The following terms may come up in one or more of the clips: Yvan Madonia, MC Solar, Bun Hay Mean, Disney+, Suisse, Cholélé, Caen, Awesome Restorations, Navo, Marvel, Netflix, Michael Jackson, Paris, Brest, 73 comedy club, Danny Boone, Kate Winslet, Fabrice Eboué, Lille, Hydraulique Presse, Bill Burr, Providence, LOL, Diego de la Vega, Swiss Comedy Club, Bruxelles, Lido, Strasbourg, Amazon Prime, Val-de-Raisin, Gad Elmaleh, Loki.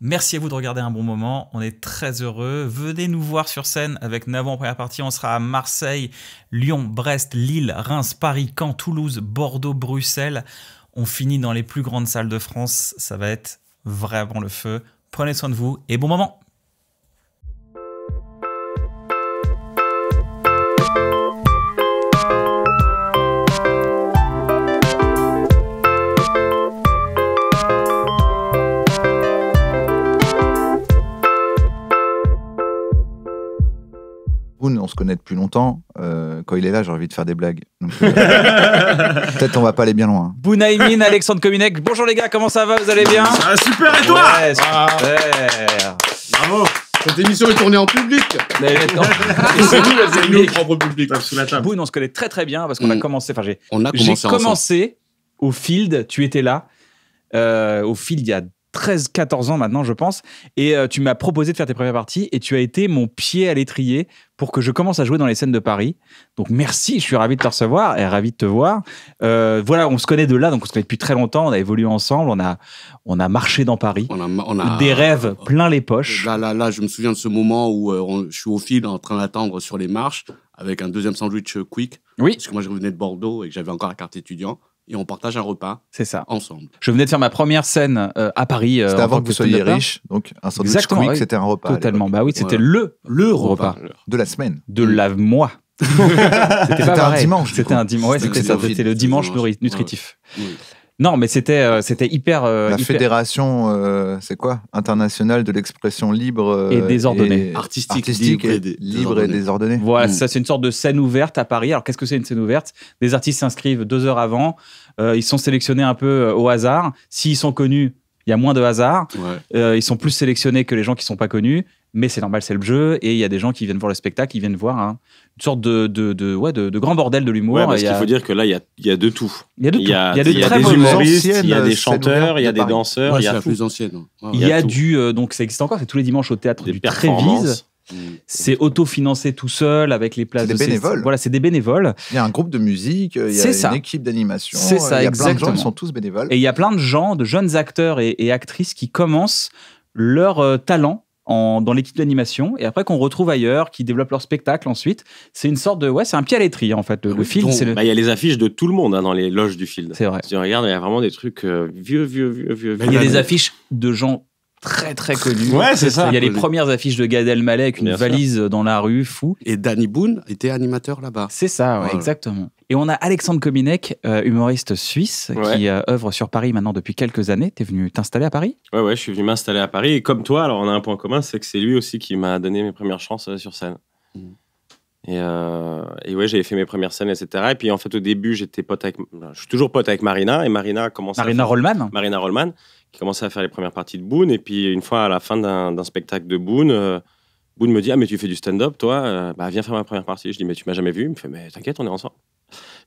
Merci à vous de regarder un bon moment, on est très heureux. Venez nous voir sur scène avec Navo en première partie. On sera à Marseille, Lyon, Brest, Lille, Reims, Paris, Caen, Toulouse, Bordeaux, Bruxelles. On finit dans les plus grandes salles de France. Ça va être vraiment le feu. Prenez soin de vous et bon moment! On se connaît depuis longtemps. Quand il est là, j'ai envie de faire des blagues. Peut-être on va pas aller bien loin. Bun Hay Mean, Alexandre Kominek. Bonjour les gars, comment ça va? Vous allez bien? Ah, super, et toi? Ouais, super. Ah. Bravo. Cette émission est tournée en public. C'est nous, notre propre public. Sous la table. Bun, on se connaît très très bien parce qu'on a commencé. Enfin, j'ai commencé au Fieald. Tu étais là au Fieald il y a 13-14 ans maintenant, je pense, et tu m'as proposé de faire tes premières parties et tu as été mon pied à l'étrier pour que je commence à jouer dans les scènes de Paris. Donc merci, je suis ravi de te recevoir et ravi de te voir. Voilà, on se connaît de là, donc on se connaît depuis très longtemps, on a évolué ensemble, on a marché dans Paris, des rêves plein les poches. Là, je me souviens de ce moment où je suis au Fieald en train d'attendre sur les marches avec un deuxième sandwich quick, oui. Parce que moi je revenais de Bordeaux et que j'avais encore la carte étudiant. Et on partage un repas. C'est ça. Ensemble. Je venais de faire ma première scène à Paris. C'était avant que vous soyez riche. Donc, un sandwich quick, c'était un repas. Totalement. Bah oui, c'était le repas. De la semaine. De la mois. C'était un dimanche. C'était un dimanche. C'était le dimanche nutritif. Non, mais c'était hyper... La fédération, c'est quoi? Internationale de l'expression libre... et désordonnée. Artistique libre et désordonnée. Voilà, ça c'est une sorte de scène ouverte à Paris. Alors qu'est-ce que c'est une scène ouverte? Des artistes s'inscrivent 2 heures avant, ils sont sélectionnés un peu au hasard. S'ils sont connus, il y a moins de hasard. Ouais. Ils sont plus sélectionnés que les gens qui ne sont pas connus, mais c'est normal, c'est le jeu. Et il y a des gens qui viennent voir le spectacle, qui viennent voir... une sorte de grand bordel de l'humour. Ouais, parce qu'il faut dire que là, il y a de tout. Il y a de tout. Il y a des humoristes, il y a des chanteurs, il y a des danseurs. Ouais, il y a la plus ancienne. Ouais, il y a du... donc, ça existe encore, c'est tous les dimanches au théâtre du Trévise. C'est autofinancé tout seul avec les places de... C'est des bénévoles. Voilà, c'est des bénévoles. Il y a un groupe de musique, il y a une équipe d'animation. C'est ça, exactement. Il y a plein de gens qui sont tous bénévoles. Et il y a plein de gens, de jeunes acteurs et actrices qui commencent leur talent dans l'équipe d'animation, et après qu'on retrouve ailleurs, qui développent leur spectacle ensuite. C'est une sorte de... Ouais, c'est un pied à l'étrier, en fait, le Fieald. Bah, y a les affiches de tout le monde hein, dans les loges du Fieald. C'est vrai. Si on regarde, il y a vraiment des trucs vieux. Il y a des affiches de gens très, très connus. Ouais, c'est ça. Il y a les premières affiches de Gad Elmaleh avec une valise dans la rue, fou. Et Danny Boone était animateur là-bas. C'est ça, ouais, exactement. Et on a Alexandre Kominek, humoriste suisse, qui œuvre sur Paris maintenant depuis quelques années. T'es venu t'installer à Paris? Ouais, je suis venu m'installer à Paris. Et comme toi, alors on a un point commun, c'est que c'est lui aussi qui m'a donné mes premières chances sur scène. Et ouais, j'avais fait mes premières scènes, etc. Et puis en fait, au début, j'étais pote avec... Je suis toujours pote avec Marina. Et Marina commençait... Marina Rollman, qui commençait à faire les premières parties de Boone. Et puis une fois, à la fin d'un spectacle de Boone... Boone me dit « Ah, mais tu fais du stand-up, toi bah, viens faire ma première partie. » Je dis « Mais tu m'as jamais vu ?» Il me fait « Mais t'inquiète, on est ensemble. »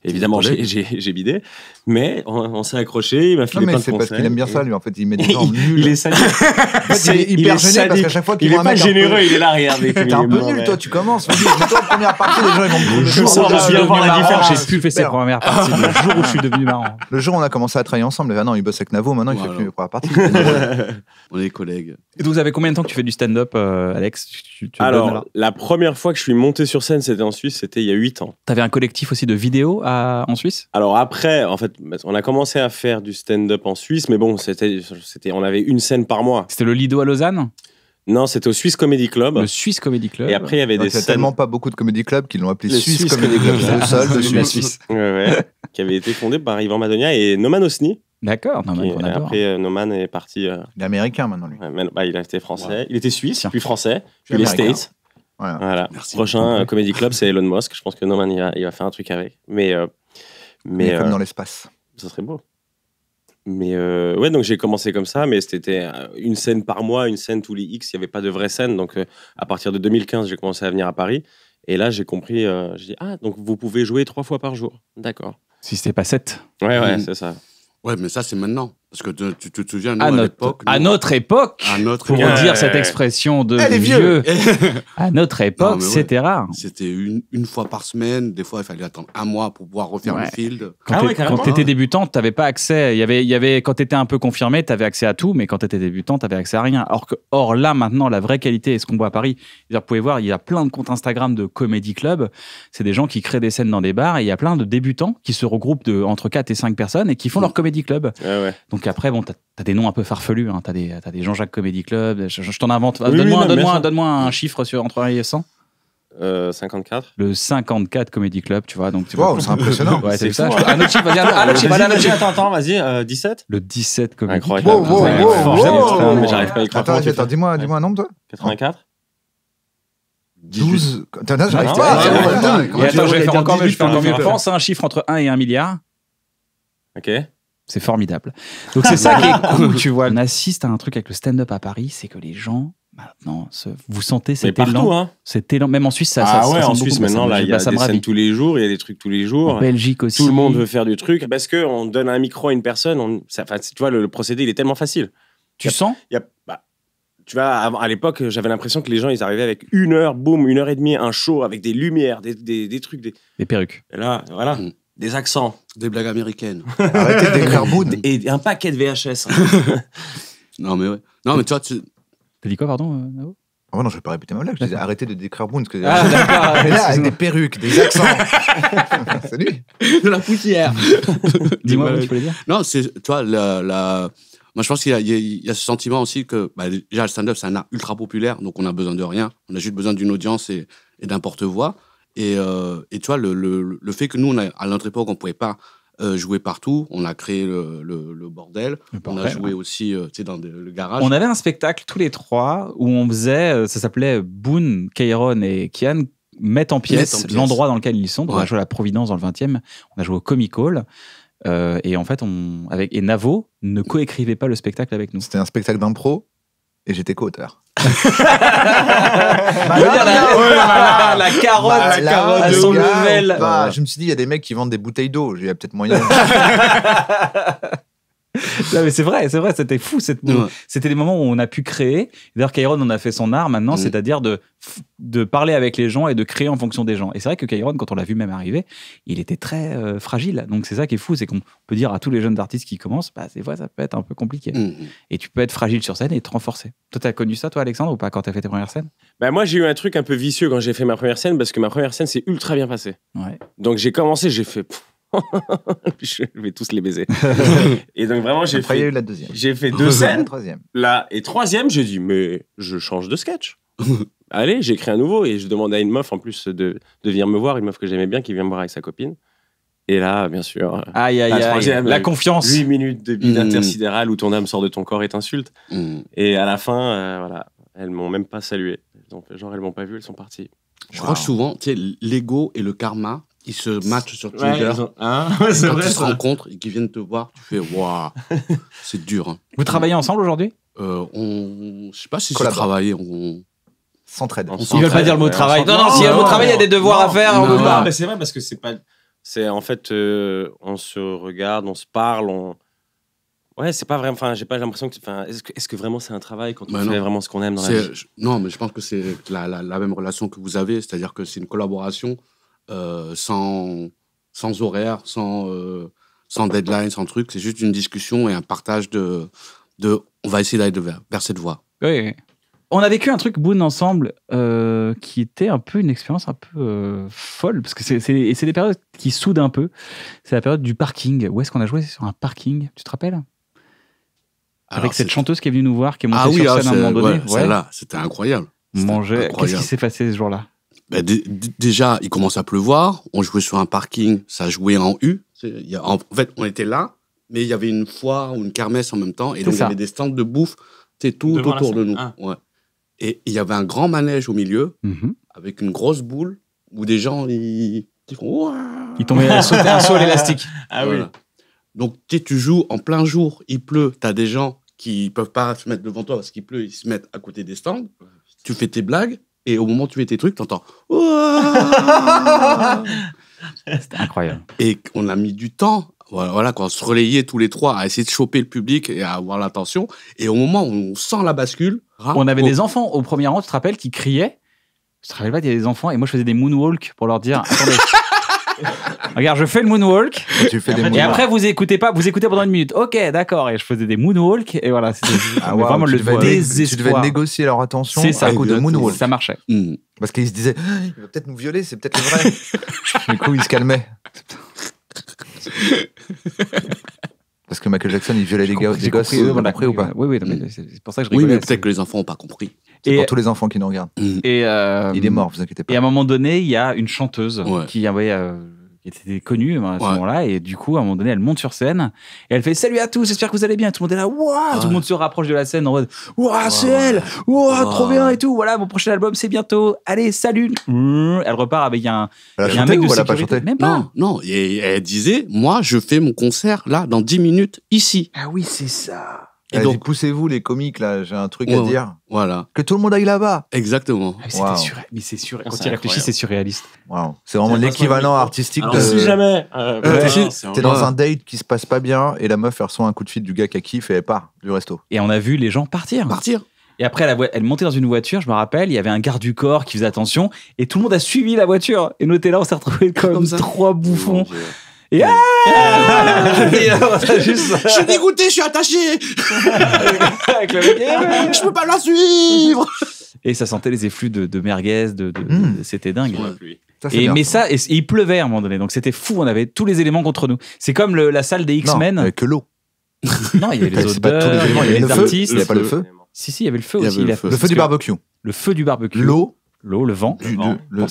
Évidemment, j'ai bidé, mais on s'est accroché. Il m'a filé plein de conseils. Non, mais c'est parce qu'il aime bien ça, lui. En fait, il met des gens nuls. Il est sadique. En fait, il est hyper gêné parce qu'à chaque fois qu'il voit un mec... Il est pas généreux, il est là, regardez. T'es un peu nul, toi, tu commences. Toi, la première partie, les gens, ils vont me... Je sens, je viens voir la différence. J'ai plus fait cette première partie. Le jour où je suis devenu marrant. Le jour où on a commencé à travailler ensemble, non, il bosse avec Navo, maintenant, il fait plus mes premières parties. On est collègues. Et donc, vous avez combien de temps que tu fais du stand-up, Alex? Alors, la première fois que je suis monté sur scène, c'était en Suisse, c'était il y a 8 ans. T'avais un collectif aussi de vidéo en Suisse? Alors après, en fait, on a commencé à faire du stand-up en Suisse, mais bon, on avait une scène par mois. C'était le Lido à Lausanne? Non, c'était au Swiss Comedy Club. Le Swiss Comedy Club. Et après, il y avait des scènes... Il n'y a tellement pas beaucoup de comedy clubs qu'ils l'ont appelé Swiss Comedy Club. C'est le seul de la Suisse. Qui avait été fondé par Yvan Madonia et Noman Hosni. D'accord. Après, Noman est parti... Il est américain maintenant, lui. Bah, il a été français. Il était suisse, puis français, puis les States. Voilà. Prochain Comedy Club, c'est Elon Musk. Je pense que Noman, il va faire un truc avec. Mais comme dans l'espace. Ça serait beau. Mais ouais, donc j'ai commencé comme ça, mais c'était une scène par mois, une scène tous les X. Il n'y avait pas de vraie scène. Donc à partir de 2015, j'ai commencé à venir à Paris. Et là, j'ai compris. J'ai dit, ah, donc vous pouvez jouer 3 fois par jour. D'accord. Si c'était pas 7. Ouais, c'est ça. Ouais, mais ça, c'est maintenant. Parce que tu te souviens, nous, à notre époque, pour dire cette expression de vieux, à notre époque, c'était rare. C'était une fois par semaine. Des fois, il fallait attendre un mois pour pouvoir refaire le Fieald. Quand tu étais débutant, tu n'avais pas accès. Quand tu étais un peu confirmé, tu avais accès à tout, mais quand tu étais débutant, tu n'avais accès à rien. Or, là, maintenant, la vraie qualité est ce qu'on voit à Paris. Vous pouvez voir, il y a plein de comptes Instagram de Comedy Club. C'est des gens qui créent des scènes dans des bars et il y a plein de débutants qui se regroupent entre 4 et 5 personnes et qui font leur Comedy Club. Donc après, bon, t'as des noms un peu farfelus, hein. T'as des Jean-Jacques Comedy Club, je t'en invente. Oui, donne-moi un chiffre entre 1 et 100. 54. Le 54 Comedy Club, tu vois. Donc, wow, c'est impressionnant. Ouais, c'est ça. Un autre chiffre, vas-y. Attends, vas-y, 17. Le 17 Comedy Club. Incroyable. Wow. J'arrive pas à y croire. Attends, dis-moi un nombre, toi. 84. 12. J'arrive pas. Attends, je vais faire encore mieux. Pense à un chiffre entre 1 et 1 milliard. Ok. C'est formidable. Donc c'est ça qui est cool, tu vois. On assiste à un truc avec le stand-up à Paris, c'est que les gens, maintenant, vous sentez cet élan. Hein. Cet élan, même en Suisse, ça ah ouais, ça en Suisse, beaucoup, maintenant, là, il y a des scènes tous les jours, il y a des trucs tous les jours. En Belgique aussi. Tout le monde veut faire du truc, parce qu'on donne un micro à une personne, tu vois, le procédé, il est tellement facile. Tu vois, à l'époque, j'avais l'impression que les gens, ils arrivaient avec une heure, boum, une heure et demie, un show, avec des lumières, des trucs. Des perruques. Et là, voilà. Des accents. Des blagues américaines. Arrêtez d'écrire Boone. Et un paquet de VHS. Non, mais ouais. Non, mais toi, T'as dit quoi, pardon, Navo? Oh non, je vais pas répéter ma blague. Je disais arrêtez de décrire Boone. Parce que... Ah, d'accord. Mais là, avec des perruques, des accents. Salut. De la poussière. Dis-moi ce que tu voulais dire. Non, c'est, toi, moi, je pense qu'il y a ce sentiment aussi que, déjà, le stand-up, c'est un art ultra populaire, donc on a besoin de rien. On a juste besoin d'une audience et d'un porte-voix. Et tu vois, le fait que nous, à notre époque, on ne pouvait pas jouer partout. On a créé le bordel. On a joué aussi dans le garage. On avait un spectacle, tous les trois, où on faisait, ça s'appelait Boone, Kheiron et Kyan mettent en pièce l'endroit dans lequel ils sont. Donc, on a joué à la Providence dans le 20e. On a joué au Comic Hall. Et en fait, Navo ne coécrivait pas le spectacle avec nous. C'était un spectacle d'impro et j'étais co-auteur. La carotte à son level. Je me suis dit, il y a des mecs qui vendent des bouteilles d'eau. Il y a peut-être moyen. Non, mais c'est vrai, c'était fou. C'était des moments où on a pu créer. D'ailleurs, Kheiron en a fait son art maintenant, c'est-à-dire de parler avec les gens et de créer en fonction des gens. Et c'est vrai que Kheiron, quand on l'a vu même arriver, il était très fragile. Donc c'est ça qui est fou, c'est qu'on peut dire à tous les jeunes artistes qui commencent, des fois ça peut être un peu compliqué. Et tu peux être fragile sur scène et te renforcer. Toi, t'as connu ça, toi, Alexandre, ou pas, quand t'as fait tes premières scènes? Moi, j'ai eu un truc un peu vicieux quand j'ai fait ma première scène, parce que ma première scène s'est ultra bien passée. Ouais. Donc j'ai commencé, j'ai fait... Je vais tous les baiser. Et donc vraiment, j'ai fait deux scènes. Là, et troisième, j'ai dit, mais je change de sketch. Allez, j'écris un nouveau. Et je demande à une meuf, en plus, de venir me voir, une meuf que j'aimais bien, qui vient me voir avec sa copine. Et là, bien sûr, la confiance. 8 minutes de bide intersidérale où ton âme sort de ton corps et t'insulte. Et à la fin, voilà, elles m'ont même pas salué. Donc, genre, elles m'ont pas vu, elles sont parties. Je crois que souvent, tu sais, l'ego et le karma, ils se matchent sur Twitter. Quand ils se rencontrent et qu'ils viennent te voir, tu fais waouh, c'est dur. Hein. Vous travaillez ensemble aujourd'hui? Je sais pas si c'est travailler. On s'entraide. Ils veulent pas dire le mot travail. Non, s'il y a le mot travail, il y a des devoirs à faire. On veut pas. C'est vrai parce que c'est pas. C'est en fait, on se regarde, on se parle, on. Ouais, c'est pas vraiment. Enfin, j'ai pas l'impression que. Enfin, est-ce que vraiment c'est un travail quand on fait vraiment ce qu'on aime dans la vie? Non, mais je pense que c'est la même relation que vous avez, c'est-à-dire que c'est une collaboration. Sans horaire, sans deadline, sans truc. C'est juste une discussion et un partage de on va essayer d'aller vers cette voie. Oui. On a vécu un truc, Boone, ensemble, qui était un peu une expérience un peu folle, parce que c'est des périodes qui soudent un peu. C'est la période du parking. Où est-ce qu'on a joué sur un parking? Tu te rappelles? Avec cette chanteuse qui est venue nous voir, qui est montée sur scène à un moment donné. Celle-là, c'était incroyable. Qu'est-ce qui s'est passé ce jour-là? Déjà, il commence à pleuvoir, on jouait sur un parking, ça jouait en U. En fait, on était là, mais il y avait une foire ou une kermesse en même temps, et donc il y avait des stands de bouffe, tout autour de nous. Ouais. Et il y avait un grand manège au milieu, avec une grosse boule, où des gens, ils font ouah. Ils tombaient à sauter un saut à l'élastique. Voilà. Donc, tu joues en plein jour, il pleut, tu as des gens qui peuvent pas se mettre devant toi parce qu'il pleut, ils se mettent à côté des stands, tu fais tes blagues, et au moment où tu fais tes trucs, t'entends. C'était incroyable. Et on a mis du temps Voilà, quand on se relayait tous les trois à essayer de choper le public et à avoir l'attention. Et au moment où on sent la bascule... On avait des enfants au premier rang, tu te rappelles, qui criaient. Je te rappelle pas, il y avait des enfants et moi je faisais des moonwalks pour leur dire... Attendez, regarde, je fais le moonwalk. Tu fais des moonwalks. Et après, vous écoutez pas, vous écoutez pendant une minute. Ok, d'accord. Et je faisais des moonwalks et voilà. Ah wow, vraiment tu devais négocier leur attention à coup de moonwalk. Ça marchait. Mmh. Parce qu'ils se disaient, il va peut-être nous violer, c'est peut-être vrai. Du coup, ils se calmaient. Parce que Michael Jackson, il violait des gosses. On a pris ou pas? Oui, c'est pour ça que je rigole. Oui, mais peut-être que les enfants n'ont pas compris. C'est pour tous les enfants qui nous regardent. Et il est mort, vous inquiétez pas. Et à un moment donné, il y a une chanteuse qui était connue à ce moment-là. Et du coup, à un moment donné, elle monte sur scène. Et elle fait « Salut à tous, j'espère que vous allez bien ». Tout le monde est là. Wow, tout le monde se rapproche de la scène en mode « Waouh, c'est elle ! Waouh, trop bien et tout. Voilà, mon prochain album, c'est bientôt. Allez, salut !» Elle repart avec un mec de sécurité. Même pas. Non, et elle disait « Moi, je fais mon concert là, dans 10 minutes, ici. » Ah oui, c'est ça. Et donc, poussez-vous les comiques, là, j'ai un truc à dire. Voilà. Que tout le monde aille là-bas. Exactement. Ah, mais c'est surréaliste. Quand il réfléchit, c'est surréaliste. Wow. C'est vraiment l'équivalent artistique de... Si jamais t'es dans un date qui se passe pas bien et la meuf, elle reçoit un coup de fil du gars qui kiffe et elle part du resto. Et on a vu les gens partir. Et après, elle montait dans une voiture, je me rappelle, il y avait un garde du corps qui faisait attention et tout le monde a suivi la voiture. Et notez là, on s'est retrouvés comme trois bouffons. Yeah Je suis dégoûté, je suis attaché. Je peux pas la suivre. Et ça sentait les effluves de merguez, c'était dingue. Ça, et il pleuvait à un moment donné, donc c'était fou. On avait tous les éléments contre nous. C'est comme la salle des X-Men. Non, que l'eau. Non, il y avait les odeurs, il y avait les artistes. Il n'y a pas le feu. Si, il y avait le feu aussi. Le feu du barbecue. Le feu du barbecue. L'eau. L'eau, le vent,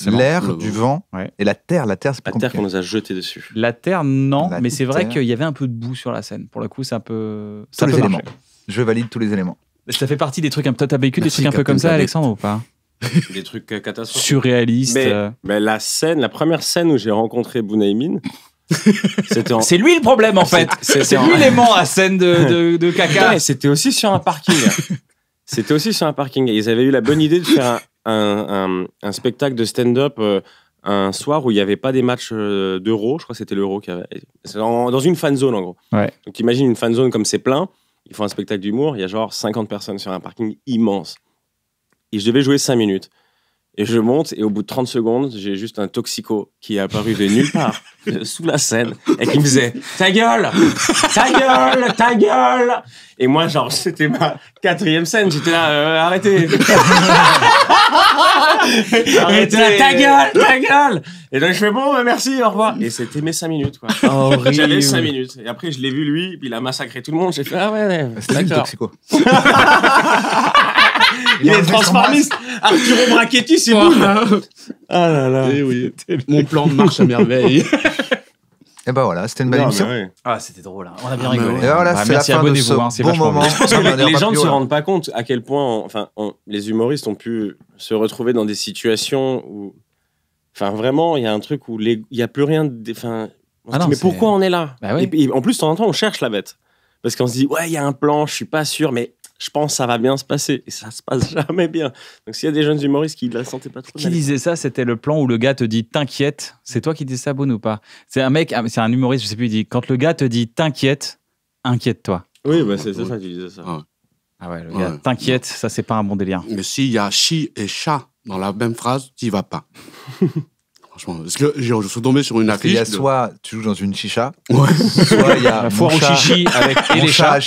l'air, du vent et la terre. La terre, c'est pas compliqué. La terre qu'on nous a jeté dessus. La terre, non, mais c'est vrai qu'il y avait un peu de boue sur la scène. Pour le coup, c'est un peu... Tous les éléments. Je valide tous les éléments. Ça fait partie des trucs... T'as vécu des trucs un peu comme ça, Alexandre, ou pas? Des trucs catastrophiques. Surréalistes. Mais la scène, la première scène où j'ai rencontré Bun Hay Mean... C'est lui le problème, en fait. C'est lui l'aimant à scène de caca. C'était aussi sur un parking. C'était aussi sur un parking. Ils avaient eu la bonne idée de faire un spectacle de stand-up un soir où il n'y avait pas des matchs d'Euro, je crois que c'était l'Euro qu'il y avait. C'est dans une fan zone en gros. Ouais. Donc t'imagines une fan zone comme c'est plein, ils font un spectacle d'humour, il y a genre 50 personnes sur un parking immense. Et je devais jouer 5 minutes. Et je monte et au bout de 30 secondes, j'ai juste un toxico qui est apparu de nulle part, sous la scène, et qui me faisait « Ta gueule ! Ta gueule ! Ta gueule !» Et moi, genre, c'était ma 4e scène, j'étais là « Arrêtez !» Arrêtez là, ta gueule, ta gueule. Et donc je fais bon, merci, au revoir. Et c'était mes 5 minutes quoi. Oh, j'avais 5 minutes. Et après je l'ai vu lui, puis il a massacré tout le monde. J'ai fait ah ouais. C'est là le toxico. Il est transformiste. Arturo Brachetti, c'est bon. Ah là là. Et oui. Mon plan marche à merveille. Et bah voilà, c'était une belle émission. Ouais. Ah, c'était drôle. Hein. On a bien rigolé. Et voilà, c'est la fin de ce bon moment. Je pense que les gens ne se rendent pas compte à quel point les humoristes ont pu se retrouver dans des situations où... Enfin, vraiment, il y a un truc où il n'y a plus rien... mais pourquoi on est là? Et en plus, de temps en temps, on cherche la bête. Parce qu'on se dit, ouais, il y a un plan, je ne suis pas sûr, mais... Je pense que ça va bien se passer. Et ça ne se passe jamais bien. Donc, s'il y a des jeunes humoristes qui ne la sentaient pas trop... Qui disait ça? C'était le plan où le gars te dit « T'inquiète ». C'est toi qui dis ça, Boone, ou pas? C'est un mec, c'est un humoriste, je ne sais plus, il dit « Quand le gars te dit « T'inquiète », inquiète-toi ». Oui, bah, c'est ça qui disait ça. Ah ouais, le gars « T'inquiète », ça, c'est pas un bon délire. Mais s'il y a « chi » et « chat » dans la même phrase, tu n'y vas pas. Franchement, parce que je suis tombé sur une affiche. Il y a soit tu joues dans une chicha, soit il y a foire au chichi avec et les chats.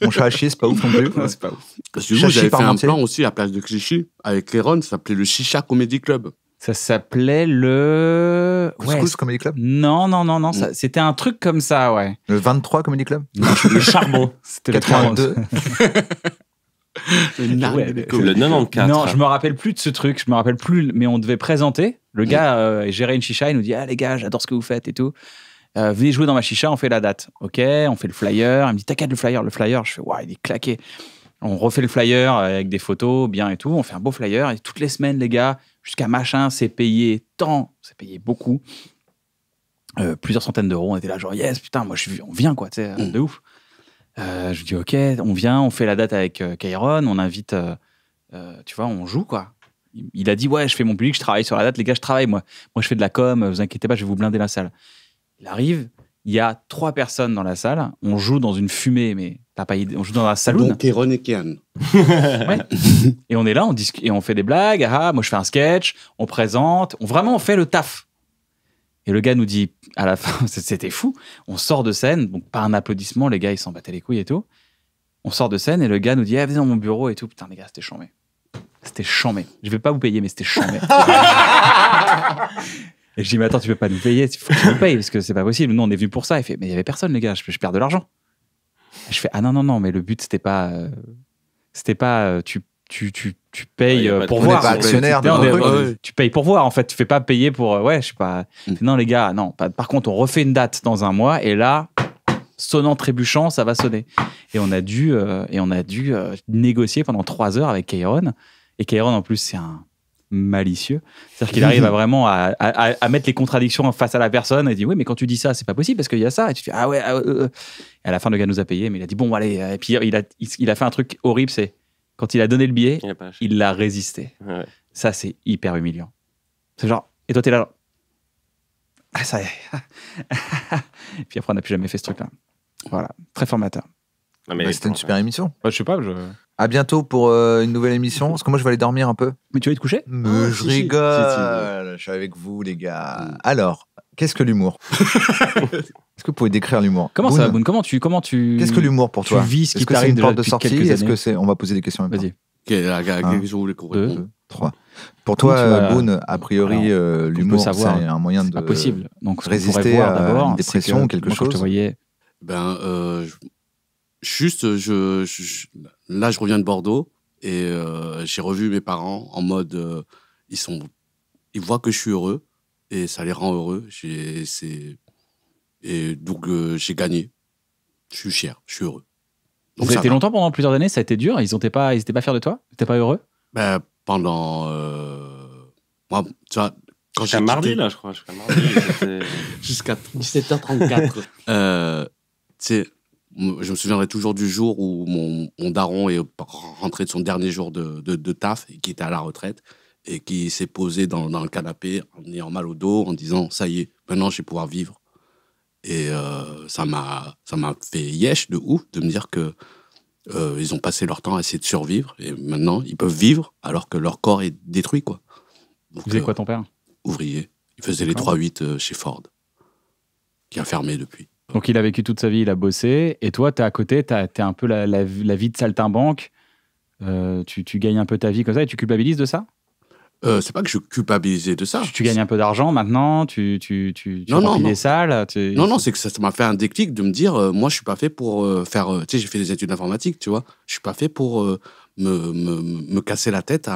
Mon chat à chier, c'est pas ouf non plus. Ouais. C'est pas ouf. Parce que j'avais fait un plan aussi à place de Clichy avec Kheiron, ça s'appelait le Chicha Comedy Club. Ça s'appelait le... Couscous Comedy Club? Non. C'était un truc comme ça, ouais. Le 23 Comedy Club? Le Charbon. C'était le 82. Le 94. Non, je me rappelle plus de ce truc, je me rappelle plus, mais on devait présenter. Le gars gérait une chicha, il nous dit « Ah les gars, j'adore ce que vous faites et tout. Venez jouer dans ma chicha, on fait la date. » Ok, on fait le flyer. Il me dit « T'inquiète le flyer, le flyer. » Je fais « Waouh, il est claqué. » On refait le flyer avec des photos, bien et tout. On fait un beau flyer. Et toutes les semaines, les gars, jusqu'à machin, c'est payé tant, c'est payé beaucoup. Plusieurs centaines d'euros. On était là genre « Yes, putain, moi, on vient quoi, tu sais, de ouf. » je lui dis « Ok, on vient, on fait la date avec Kheiron, on invite, tu vois, on joue quoi. » Il a dit « Ouais, je fais mon public, je travaille sur la date, les gars, je travaille, moi. Moi, je fais de la com, vous inquiétez pas, je vais vous blinder la salle. » Il arrive, Il y a 3 personnes dans la salle. On joue dans une fumée, mais t'as pas idée. On joue dans un salon. Donc Kheiron et Kyan. Ouais. Et on est là, on discute, et on fait des blagues. Ah, moi je fais un sketch. On présente. Vraiment, on fait le taf. Et le gars nous dit à la fin, c'était fou. On sort de scène, donc pas un applaudissement. Les gars, ils s'en battaient les couilles et tout. On sort de scène et le gars nous dit, ah, venez dans mon bureau et tout. Putain, les gars, c'était chambé. C'était chambé. Je vais pas vous payer, mais c'était chambé. Et je dis, mais attends, tu peux pas nous payer, il faut que tu nous payes, parce que c'est pas possible. Nous, on est venus pour ça. Il fait, mais il y avait personne, les gars, je perds de l'argent. Je fais, ah non, non, non, mais le but, c'était pas, tu payes pour voir. Actionnaire, tu payes pour voir, en fait. Tu fais pas payer pour, ouais, je sais pas. Non, les gars, non. Par contre, on refait une date dans un mois, et là, sonnant, trébuchant, ça va sonner. Et on a dû, négocier pendant 3 heures avec Kheiron. Et Kheiron, en plus, c'est un malicieux. C'est-à-dire qu'il arrive à vraiment à mettre les contradictions face à la personne et dit oui, mais quand tu dis ça, c'est pas possible parce qu'il y a ça. Et tu fais ah ouais. Et à la fin, le gars nous a payé, mais il a dit bon, allez. Et puis il a fait un truc horrible, c'est quand il a donné le billet, il l'a résisté. Ouais. Ça, c'est hyper humiliant. C'est genre, et toi, t'es là. Genre, ah, ça y est. Et puis après, on n'a plus jamais fait ce truc-là. Voilà, très formateur. Bah, c'était une super émission. Ouais, je sais pas, à bientôt pour une nouvelle émission. Parce que moi, je vais aller dormir un peu. Mais tu vas aller te coucher ? Mais je rigole. Je suis avec vous, les gars. Alors, qu'est-ce que l'humour ? Est-ce que vous pouvez décrire l'humour ? Comment Boone, ça va, Boone ? Comment tu... Qu'est-ce que l'humour pour toi ? Tu vis ce qui t'arrive une porte de sortie. Est-ce que c'est... On va poser des questions. Vas-y. 1, 2, 3. Pour toi, Boone, a priori, l'humour, c'est un moyen de possible. Donc, résister à une dépression ou quelque chose. Je te voyais. Ben, juste, là, je reviens de Bordeaux et j'ai revu mes parents en mode, ils voient que je suis heureux et ça les rend heureux. Et donc, j'ai gagné. Je suis fier, je suis heureux. Donc, ça a été longtemps, pendant plusieurs années, ça a été dur. Ils n'étaient pas fiers de toi? Tu n'étais pas heureux? Ben, pendant... Moi, tu vois, quand j'ai mardi, là, je crois. Jusqu'à 17h34. Tu sais... Je me souviendrai toujours du jour où mon daron est rentré de son dernier jour de taf, qui était à la retraite, et qui s'est posé dans le canapé en ayant mal au dos, en disant « ça y est, maintenant je vais pouvoir vivre ». Et ça m'a fait yesh de ouf, de me dire que ils ont passé leur temps à essayer de survivre, et maintenant ils peuvent vivre alors que leur corps est détruit, quoi. Donc, vous êtes quoi, ton père ? Ouvrier. Il faisait les 3-8 chez Ford, qui a fermé depuis. Donc, il a vécu toute sa vie, il a bossé. Et toi, t'es à côté, t'es un peu la vie de saltimbanque. Tu gagnes un peu ta vie comme ça et tu culpabilises de ça? C'est pas que je culpabilisais de ça. Tu gagnes un peu d'argent maintenant, tu remplis des salles. Non, non, c'est que ça m'a fait un déclic de me dire, moi, je suis pas fait pour faire... tu sais, j'ai fait des études d'informatique, tu vois. Je suis pas fait pour me casser la tête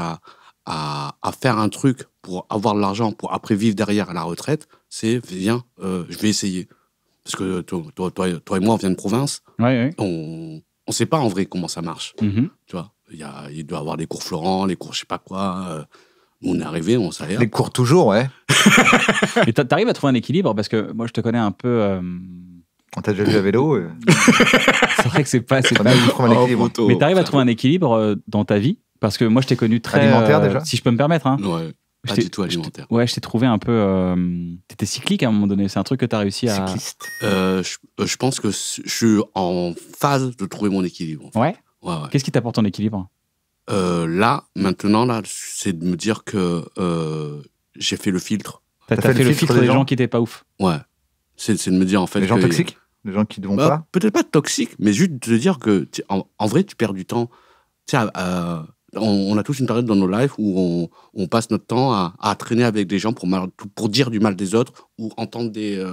à faire un truc pour avoir de l'argent, pour après vivre derrière à la retraite. C'est, viens, je vais essayer. Parce que toi et moi, on vient de province. Ouais, ouais. On ne sait pas en vrai comment ça marche. Mm-hmm. Tu vois, il doit y avoir des cours Florent, les cours je ne sais pas quoi. On est arrivé, on savait. Les cours toujours, ouais. Et tu arrives à trouver un équilibre parce que moi, je te connais un peu... On t'a déjà vu à vélo. C'est vrai que c'est pas... Mais tu arrives à trouver un équilibre dans ta vie parce que moi, je t'ai connu très... Alimentaire déjà. Si je peux me permettre. Hein. Ouais. Pas du tout alimentaire. Ouais, je t'ai trouvé un peu... T'étais cyclique à un moment donné. C'est un truc que t'as réussi à... Cycliste. Je pense que je suis en phase de trouver mon équilibre. En fait. Ouais, ouais, ouais. Qu'est-ce qui t'apporte ton équilibre? Là, maintenant, là, c'est de me dire que j'ai fait le filtre. T'as fait le filtre des gens qui étaient pas ouf. Ouais. C'est de me dire en fait... Les gens toxiques? Les gens qui ne vont pas? Peut-être pas toxiques, mais juste de dire que en vrai, tu perds du temps. Tu sais, on a tous une période dans nos lives où on passe notre temps à traîner avec des gens pour dire du mal des autres ou entendre des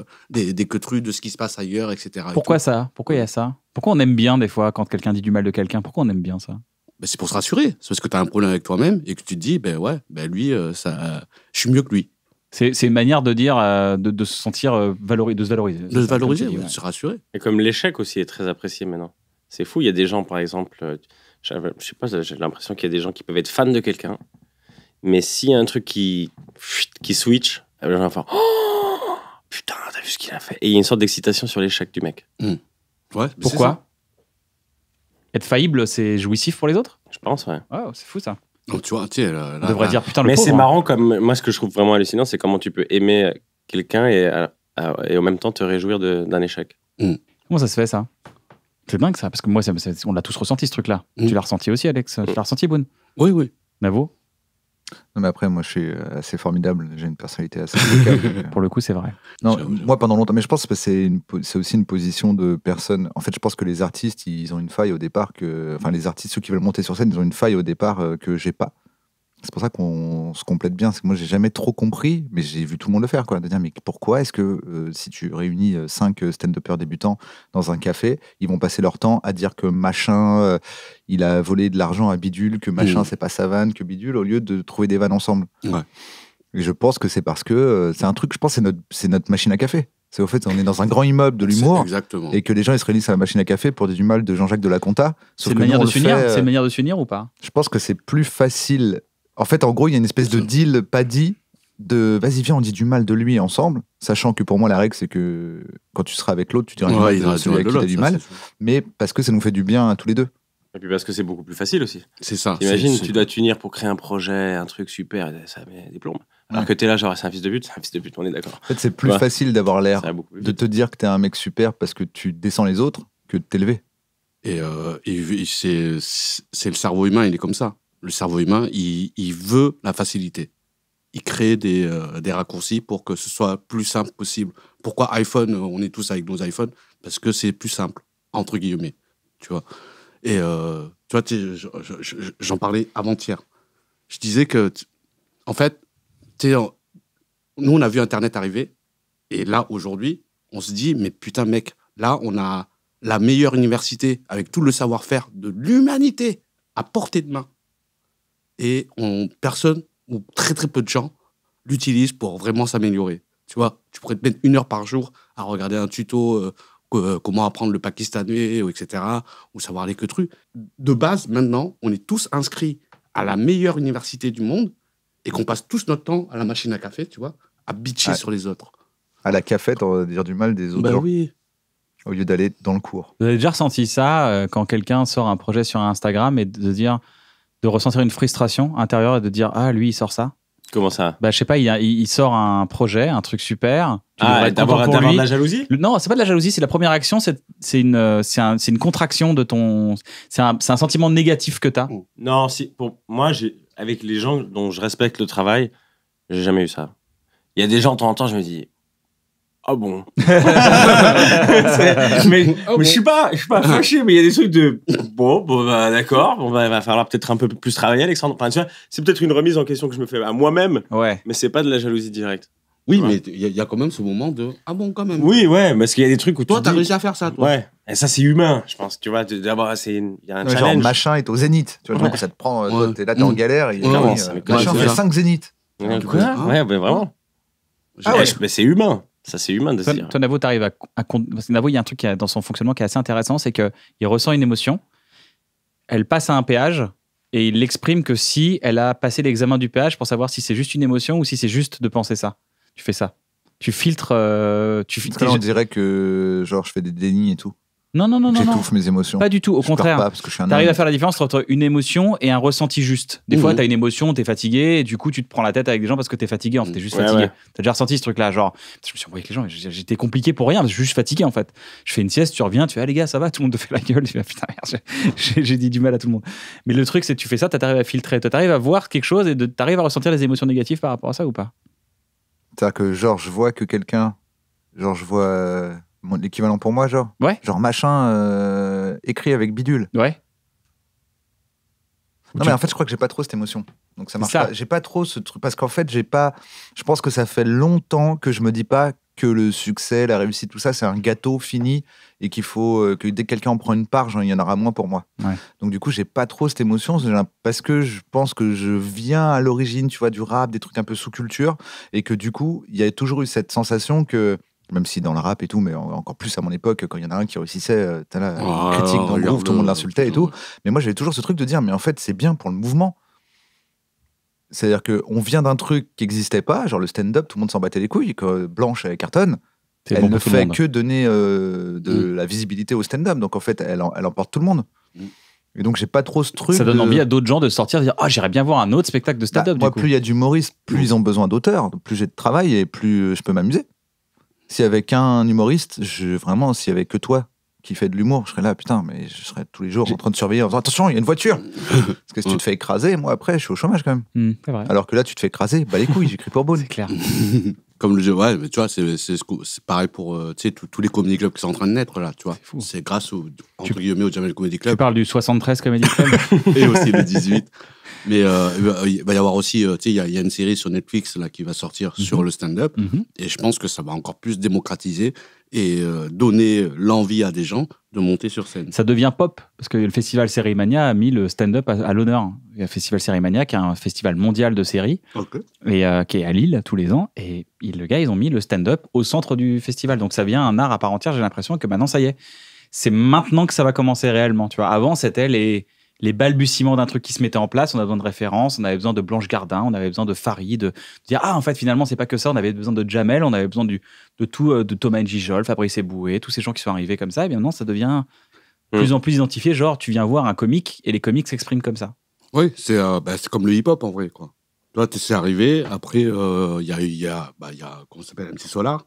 queutrues de ce qui se passe ailleurs, etc. Pourquoi ça? Pourquoi il y a ça? Pourquoi on aime bien des fois quand quelqu'un dit du mal de quelqu'un? Pourquoi on aime bien ça? Ben, c'est pour se rassurer. C'est parce que tu as un problème avec toi-même et que tu te dis, ben ouais, ben lui, je suis mieux que lui. C'est une manière de dire, de se sentir valorisé. De se valoriser. De se valoriser, ouais, de se rassurer. Et comme l'échec aussi est très apprécié maintenant. C'est fou, il y a des gens, par exemple... je sais pas, j'ai l'impression qu'il y a des gens qui peuvent être fans de quelqu'un, mais s'il y a un truc qui switch, les gens vont faire oh, putain, t'as vu ce qu'il a fait. Et il y a une sorte d'excitation sur l'échec du mec. Mmh. Ouais, pourquoi? Être faillible, c'est jouissif pour les autres? Je pense, ouais. Oh, c'est fou ça. Donc, tu vois, on devrait dire putain, le pauvre. Mais c'est marrant, comme moi, ce que je trouve vraiment hallucinant, c'est comment tu peux aimer quelqu'un et et en même temps te réjouir d'un échec. Mmh. Comment ça se fait, ça? C'est dingue, ça, parce que moi, on l'a tous ressenti, ce truc-là. Mmh. Tu l'as ressenti aussi, Alex? Tu l'as ressenti, Boone? Oui, oui. Navo? Non, mais après, moi, je suis assez formidable. J'ai une personnalité assez délicate. Pour le coup, c'est vrai. Non, moi, pendant longtemps, mais je pense que c'est aussi une position de personne. En fait, je pense que les artistes, ils ont une faille au départ que... Enfin, les artistes, ceux qui veulent monter sur scène, ils ont une faille au départ que j'ai pas. C'est pour ça qu'on se complète bien. C'est que moi, j'ai jamais trop compris, mais j'ai vu tout le monde le faire, quoi. De dire, mais pourquoi est-ce que si tu réunis 5 stand-uppers débutants dans un café, ils vont passer leur temps à dire que machin, il a volé de l'argent à Bidule, que machin, c'est pas sa vanne, que Bidule, au lieu de trouver des vannes ensemble. Ouais. Et je pense que c'est parce que c'est un truc, je pense, c'est notre machine à café. C'est au fait, on est dans un grand immeuble de l'humour et que les gens ils se réunissent à la machine à café pour du mal de Jean-Jacques de la Conta. C'est une manière de s'unir. C'est une manière de s'unir ou pas? Je pense que c'est plus facile. En fait, en gros, il y a une espèce de deal pas dit de « vas-y, viens, on dit du mal de lui ensemble », sachant que pour moi, la règle, c'est que quand tu seras avec l'autre, tu diras ouais, du mal de celui avec qui t'as du mal, mais parce que ça nous fait du bien à tous les deux. Et puis parce que c'est beaucoup plus facile aussi. C'est ça. T'imagines, tu dois t'unir pour créer un projet, un truc super, ça met des plombes. Alors que t'es là, genre, c'est un fils de pute, on est d'accord. En fait, c'est plus facile d'avoir l'air de te dire que t'es un mec super parce que tu descends les autres que de t'élever. Et c'est le cerveau humain, il est comme ça. Le cerveau humain, il veut la facilité. Il crée des raccourcis pour que ce soit plus simple possible. Pourquoi iPhone? On est tous avec nos iPhones parce que c'est plus simple, entre guillemets. Tu vois. Et tu vois, j'en parlais avant-hier. Je disais que, en fait, nous, on a vu Internet arriver. Et là, aujourd'hui, on se dit, mais putain, mec, là, on a la meilleure université avec tout le savoir-faire de l'humanité à portée de main. Et personne ou très peu de gens l'utilisent pour vraiment s'améliorer. Tu vois, tu pourrais te mettre 1 heure par jour à regarder un tuto comment apprendre le pakistanais, etc., ou savoir les queutrues. De base, maintenant, on est tous inscrits à la meilleure université du monde et qu'on passe tous notre temps à la machine à café, tu vois, à bitcher sur les autres. À la café, on va dire du mal des autres. Bah oui. Au lieu d'aller dans le cours. Vous avez déjà ressenti ça quand quelqu'un sort un projet sur Instagram et de dire... de ressentir une frustration intérieure et de dire « Ah, lui, il sort ça ». Comment ça? Bah, je sais pas, il sort un projet, un truc super. D'avoir de la jalousie? Non, c'est pas de la jalousie, c'est la première action, c'est une contraction de ton... C'est un sentiment négatif que tu as. Non, pour moi, avec les gens dont je respecte le travail, j'ai jamais eu ça. Il y a des gens, de temps en temps, je me dis... Ah bon? Mais je suis pas fâché, mais il y a des trucs de bon bah, d'accord, va falloir peut-être un peu plus travailler, Alexandre. Enfin, tu vois, c'est peut-être une remise en question que je me fais à moi-même, mais c'est pas de la jalousie directe. Oui, ouais. Mais il y a quand même ce moment de ah bon quand même. Oui, ouais, parce qu'il y a des trucs où toi t'as réussi à faire ça, toi. Ouais. Et ça c'est humain, je pense. Tu vois, d'abord il y a un challenge. Genre machin est au zénith. Tu vois, donc ça te prend. T'es là, t'es en galère. Et machin fait 5 zéniths. Ouais, vraiment. Mais c'est humain. Ça, c'est humain de se dire. Toi, Navo, t'arrives à... Parce que Navo, il y a un truc dans son fonctionnement qui est assez intéressant, c'est qu'il ressent une émotion, elle passe à un péage, et il l'exprime que si elle a passé l'examen du péage pour savoir si c'est juste une émotion ou si c'est juste de penser ça. Tu fais ça. Tu filtres... on dirait que genre, je fais des dénis et tout. Non. J'étouffe mes émotions. Pas du tout, au contraire. T'arrives à faire la différence entre une émotion et un ressenti juste. Des fois, t'as une émotion, t'es fatigué, et du coup, tu te prends la tête avec des gens parce que t'es fatigué, en fait, t'es juste fatigué. T'as déjà ressenti ce truc-là, genre, je me suis embrouillé avec les gens, j'étais compliqué pour rien, parce que je suis juste fatigué, en fait. Je fais une sieste, tu reviens, tu fais, ah les gars, ça va, tout le monde te fait la gueule, tu fais, putain, merde, j'ai dit du mal à tout le monde. Mais le truc, c'est que tu fais ça, t'arrives à filtrer, t'arrives à voir quelque chose et t'arrives à ressentir les émotions négatives par rapport à ça ou pas? C'est-à-dire que, genre, je vois que quelqu'un, genre, je vois. L'équivalent pour moi, genre genre machin écrit avec bidule. Ouais. Non, mais en fait, je crois que j'ai pas trop cette émotion. Donc ça marche pas. J'ai pas trop ce truc. Parce qu'en fait, j'ai pas. Je pense que ça fait longtemps que je me dis pas que le succès, la réussite, tout ça, c'est un gâteau fini et qu'il faut que dès que quelqu'un en prend une part, genre, il y en aura moins pour moi. Ouais. Donc du coup, j'ai pas trop cette émotion parce que je pense que je viens à l'origine, tu vois, du rap, des trucs un peu sous culture et que du coup, il y a toujours eu cette sensation que. Même si dans le rap et tout, mais encore plus à mon époque, quand il y en a un qui réussissait, t'as la critique dans le groupe, tout le monde l'insultait et tout. Mais moi, j'avais toujours ce truc de dire, mais en fait, c'est bien pour le mouvement. C'est-à-dire qu'on vient d'un truc qui n'existait pas, genre le stand-up, tout le monde s'en battait les couilles, que Blanche cartonne, elle ne fait que donner de la visibilité au stand-up. Donc en fait, elle emporte tout le monde. Et donc, j'ai pas trop ce truc. Ça donne envie à d'autres gens de sortir et de dire ah, j'irais bien voir un autre spectacle de stand-up. Moi, plus il y a d'humoristes, plus ils ont besoin d'auteurs, plus j'ai de travail et plus je peux m'amuser. S'il y avait qu'un humoriste, vraiment, s'il y avait que toi qui fais de l'humour, je serais là, putain, mais je serais tous les jours en train de surveiller en disant, attention, il y a une voiture. Parce que si tu te fais écraser, moi après, je suis au chômage quand même. C'est vrai. Alors que là, tu te fais écraser, bah les couilles, j'écris pour Beaune. C'est clair. Comme le jeu, ouais, mais tu vois, c'est pareil pour tous les comedy clubs qui sont en train de naître, là, tu vois. C'est grâce au, entre guillemets, au Jamel Comedy Club. Tu parles du 73 Comedy Club. Et aussi le 18. Mais il va y avoir aussi, tu sais, il y a une série sur Netflix là, qui va sortir sur le stand-up. Et je pense que ça va encore plus démocratiser et donner l'envie à des gens de monter sur scène. Ça devient pop, parce que le festival Série Mania a mis le stand-up à l'honneur. Le festival Série Mania, qui est un festival mondial de séries, et qui est à Lille tous les ans, et le gars, ils ont mis le stand-up au centre du festival. Donc ça devient un art à part entière, j'ai l'impression que maintenant, ça y est. C'est maintenant que ça va commencer réellement, tu vois. Avant, c'était les balbutiements d'un truc qui se mettait en place, on avait besoin de références, on avait besoin de Blanche Gardin, on avait besoin de Farid, de dire « Ah, en fait, finalement, c'est pas que ça », on avait besoin de Jamel, on avait besoin de Thomas N'Gijol, Fabrice Eboué, tous ces gens qui sont arrivés comme ça, et bien maintenant, ça devient plus en plus identifié, genre tu viens voir un comique et les comiques s'expriment comme ça. Oui, c'est comme le hip-hop en vrai, quoi. Toi, c'est arrivé, après, il y a comment ça s'appelle, MC Solar.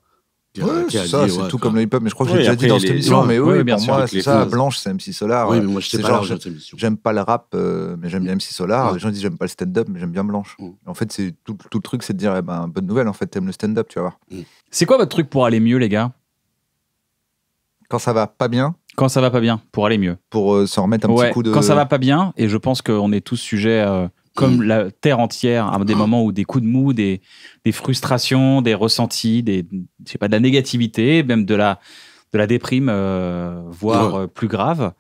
C'est tout comme le hip-hop, mais je crois que j'ai déjà dit dans cette émission, mais oui, pour moi, c'est ça, Blanche, c'est MC Solar. Oui, mais moi, je sais pas, j'aime pas le rap, mais j'aime bien MC Solar. Les gens disent, j'aime pas le stand-up, mais j'aime bien Blanche. En fait, tout le truc, c'est de dire, bonne nouvelle, en fait, t'aimes le stand-up, tu vas voir. C'est quoi votre truc pour aller mieux, les gars? Quand ça va pas bien. Quand ça va pas bien, pour aller mieux. Pour s'en remettre un petit coup de... Quand ça va pas bien, et je pense qu'on est tous sujets... comme la terre entière, à des moments où des coups de mou, des frustrations, des ressentis, je sais pas, de la négativité, même de la déprime, voire plus grave.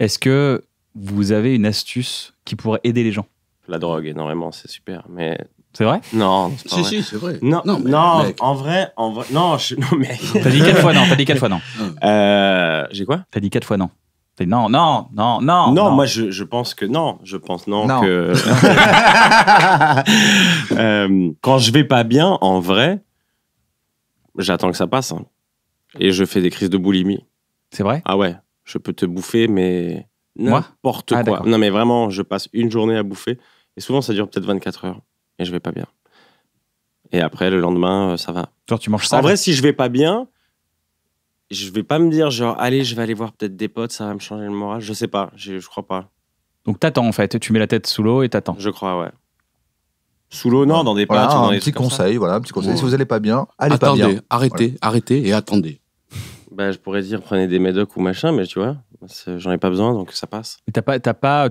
Est-ce que vous avez une astuce qui pourrait aider les gens? La drogue, énormément, c'est super. Mais... C'est vrai? Non, c'est pas vrai. Si, c'est vrai. Non, en vrai, non, mais... T'as dit 4 fois non, j'ai quoi? T'as dit 4 fois non. Non, moi je pense que non. Je pense non. Que... quand je vais pas bien, en vrai, j'attends que ça passe. Hein. Et je fais des crises de boulimie. C'est vrai? Ah ouais, je peux te bouffer, mais n'importe quoi. Non mais vraiment, je passe une journée à bouffer. Et souvent, ça dure peut-être 24 heures. Et je vais pas bien. Et après, le lendemain, ça va. Toi, tu manges ça? En vrai, si je vais pas bien... Je vais pas me dire, genre, allez, je vais aller voir peut-être des potes, ça va me changer le moral. Je sais pas, je crois pas. Donc t'attends en fait, tu mets la tête sous l'eau et t'attends. Je crois, ouais. Sous l'eau, non, dans des pâtes. Voilà, un petit conseil, si vous allez pas bien, allez pas bien. Arrêtez et attendez. Bah, je pourrais dire, prenez des médocs ou machin, mais tu vois, j'en ai pas besoin, donc ça passe. Et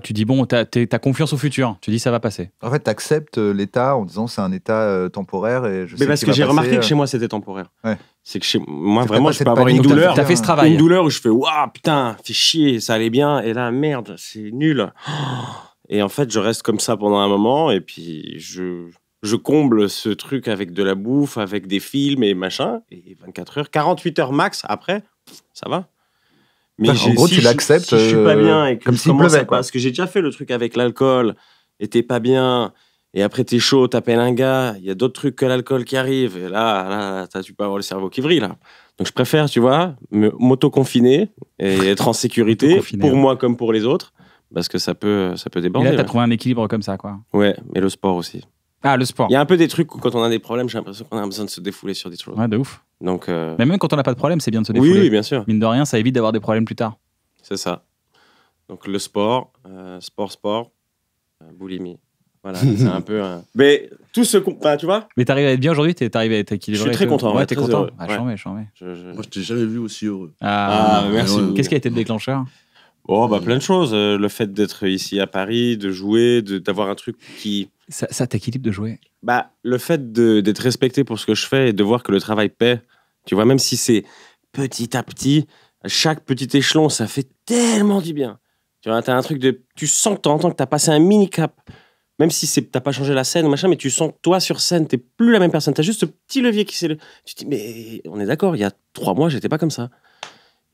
tu dis, bon, t'as confiance au futur, tu dis, ça va passer. En fait, t'acceptes l'état en disant, c'est un état temporaire et je sais. Mais parce que j'ai remarqué que chez moi, c'était temporaire. Ouais. C'est que chez moi, vraiment, je peux avoir une douleur. T'as fait ce travail. Une douleur où je fais, waouh, putain, fais chier, ça allait bien, et là, merde, c'est nul. Et en fait, je reste comme ça pendant un moment, et puis je comble ce truc avec de la bouffe, avec des films et machin. Et 24 heures, 48 heures max après, ça va. Mais en gros, tu l'acceptes. Si je suis pas bien et que comme s'il pleuvait. Parce que j'ai déjà fait le truc avec l'alcool et t'es pas bien. Et après, t'es chaud, t'appelles un gars. Il y a d'autres trucs que l'alcool qui arrivent. Et là, tu peux avoir le cerveau qui vrille. Là. Donc, je préfère, tu vois, m'auto-confiner et être en sécurité pour moi comme pour les autres. Parce que ça peut déborder. Et là, t'as trouvé un équilibre comme ça, quoi. Ouais, mais le sport aussi. Ah, le sport. Il y a un peu des trucs où quand on a des problèmes, j'ai l'impression qu'on a besoin de se défouler sur des choses. Ouais, de ouf. Donc, mais même quand on n'a pas de problème, c'est bien de se défouler. Oui, bien sûr. Mine de rien, ça évite d'avoir des problèmes plus tard. C'est ça. Donc le sport, boulimie. Voilà, c'est un peu... Mais tout ce... tu vois. Mais t'arrives à être bien aujourd'hui, t'arrives à être équilibré. Je suis très content. Ouais, t'es content. Ah, j'en mets. Moi, je t'ai jamais vu aussi heureux. Ah merci. Qu'est-ce qui a été le déclencheur? Oh, bah plein de choses. Le fait d'être ici à Paris, de jouer, d'avoir un truc qui... Ça t'équilibre de jouer? Bah, le fait d'être respecté pour ce que je fais et de voir que le travail paie, tu vois, même si c'est petit à petit, chaque petit échelon, ça fait tellement du bien. Tu vois, t'as un truc de... Tu sens que t'entends que t'as passé un mini-cap, même si t'as pas changé la scène, machin, mais tu sens que toi, sur scène, t'es plus la même personne. T'as juste ce petit levier qui s'est... Tu te dis, mais on est d'accord, il y a 3 mois, j'étais pas comme ça.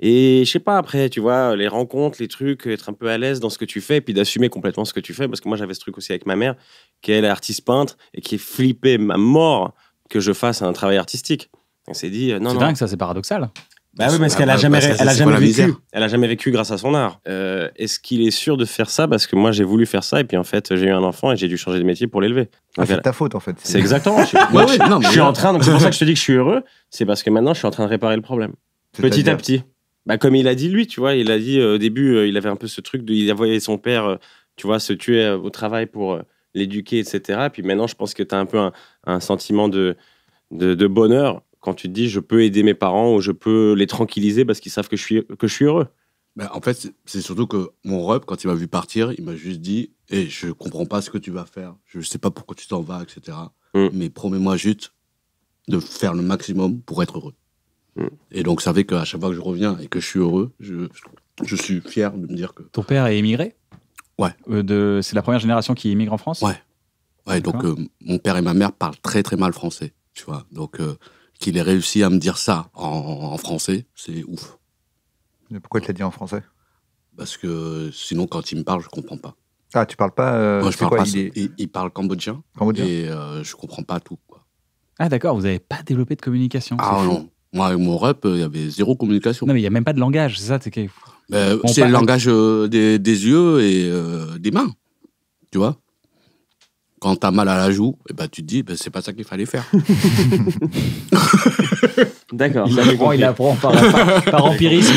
Et je sais pas, après, tu vois, les rencontres, les trucs, être un peu à l'aise dans ce que tu fais, et puis d'assumer complètement ce que tu fais. Parce que moi, j'avais ce truc aussi avec ma mère, qui est artiste peintre, et qui est flippée à mort que je fasse un travail artistique. On s'est dit, non, c'est dingue, ça, c'est paradoxal. Bah oui, parce qu'elle a jamais, vécu. Elle a jamais vécu grâce à son art. Est-ce qu'il est sûr de faire ça? Parce que moi, j'ai voulu faire ça et puis en fait, j'ai eu un enfant et j'ai dû changer de métier pour l'élever. Ah, c'est ta faute en fait. C'est exactement. Je suis en train. C'est pour ça que je te dis que je suis heureux. C'est parce que maintenant, je suis en train de réparer le problème. Petit à petit. Bah, comme il a dit lui, tu vois, il a dit au début, il avait un peu ce truc de, il a voyé son père, tu vois, se tuer au travail pour l'éduquer, etc. Et puis maintenant, je pense que tu as un peu un sentiment de bonheur. Quand tu te dis, je peux aider mes parents ou je peux les tranquilliser parce qu'ils savent que je suis heureux. Bah, en fait, c'est surtout que mon rep, quand il m'a vu partir, il m'a juste dit hey, « je comprends pas ce que tu vas faire, je sais pas pourquoi tu t'en vas, etc. Mm. Mais promets-moi juste de faire le maximum pour être heureux. Mm. » Et donc, ça fait qu'à chaque fois que je reviens et que je suis heureux, je suis fier de me dire que… Ton père est émigré? Ouais. C'est la première génération qui émigre en France? Ouais. Ouais, donc mon père et ma mère parlent très très mal français, tu vois. Donc… qu'il ait réussi à me dire ça en français, c'est ouf. Mais pourquoi tu l'as dit en français? Parce que sinon, quand il me parle, je ne comprends pas. Ah, tu ne parles pas... moi, je parle pas il parle cambodgien, et je ne comprends pas tout. Quoi. Ah d'accord, vous n'avez pas développé de communication? Ah non, moi avec mon rep, il y avait zéro communication. Non mais il n'y a même pas de langage, c'est ça? C'est le langage des yeux et des mains, tu vois. Quand t'as mal à la joue, et bah, tu te dis, bah, c'est pas ça qu'il fallait faire. D'accord. Il apprend par empirisme.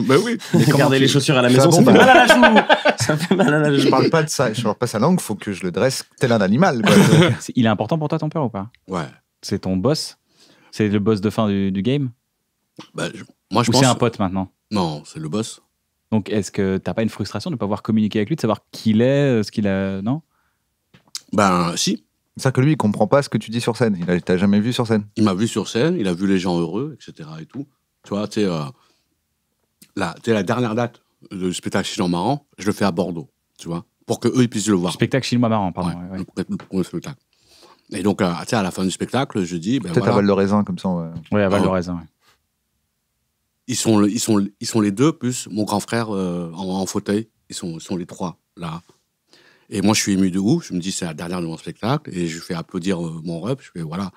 Bah oui. Garder les chaussures à la maison, ça fait mal à la joue. Ça fait mal à la joue. Je parle pas de ça. Je parle pas sa langue. Faut que je le dresse tel un animal. Quoi. Il est important pour toi ton père ou pas? Ouais. C'est ton boss. C'est le boss de fin du game. Bah, moi je pense. Ou c'est un pote maintenant? Non, c'est le boss. Donc est-ce que t'as pas une frustration de ne pas avoir communiqué avec lui, de savoir qui il est, ce qu'il a? Non. Ben, si. C'est-à-dire que lui, il comprend pas ce que tu dis sur scène. Il t'a jamais vu sur scène. Il m'a vu sur scène, il a vu les gens heureux, etc. Et tout. Tu vois, tu sais, la dernière date du spectacle chinois marrant, je le fais à Bordeaux, tu vois, pour qu'eux, ils puissent le voir. Spectacle chinois marrant, pardon. Ouais, ouais. Le spectacle. Et donc, tu sais, à la fin du spectacle, je dis... Ben, peut-être voilà, à Val-de-Raisin, comme ça. Ouais, ouais, à Val-de-Raisin, ouais. Ils sont les deux, plus mon grand frère en fauteuil. Ils sont les trois, là. Et moi, je suis ému de ouf. Je me dis, c'est la dernière de mon spectacle. Et je fais applaudir mon rep. Je fais, voilà,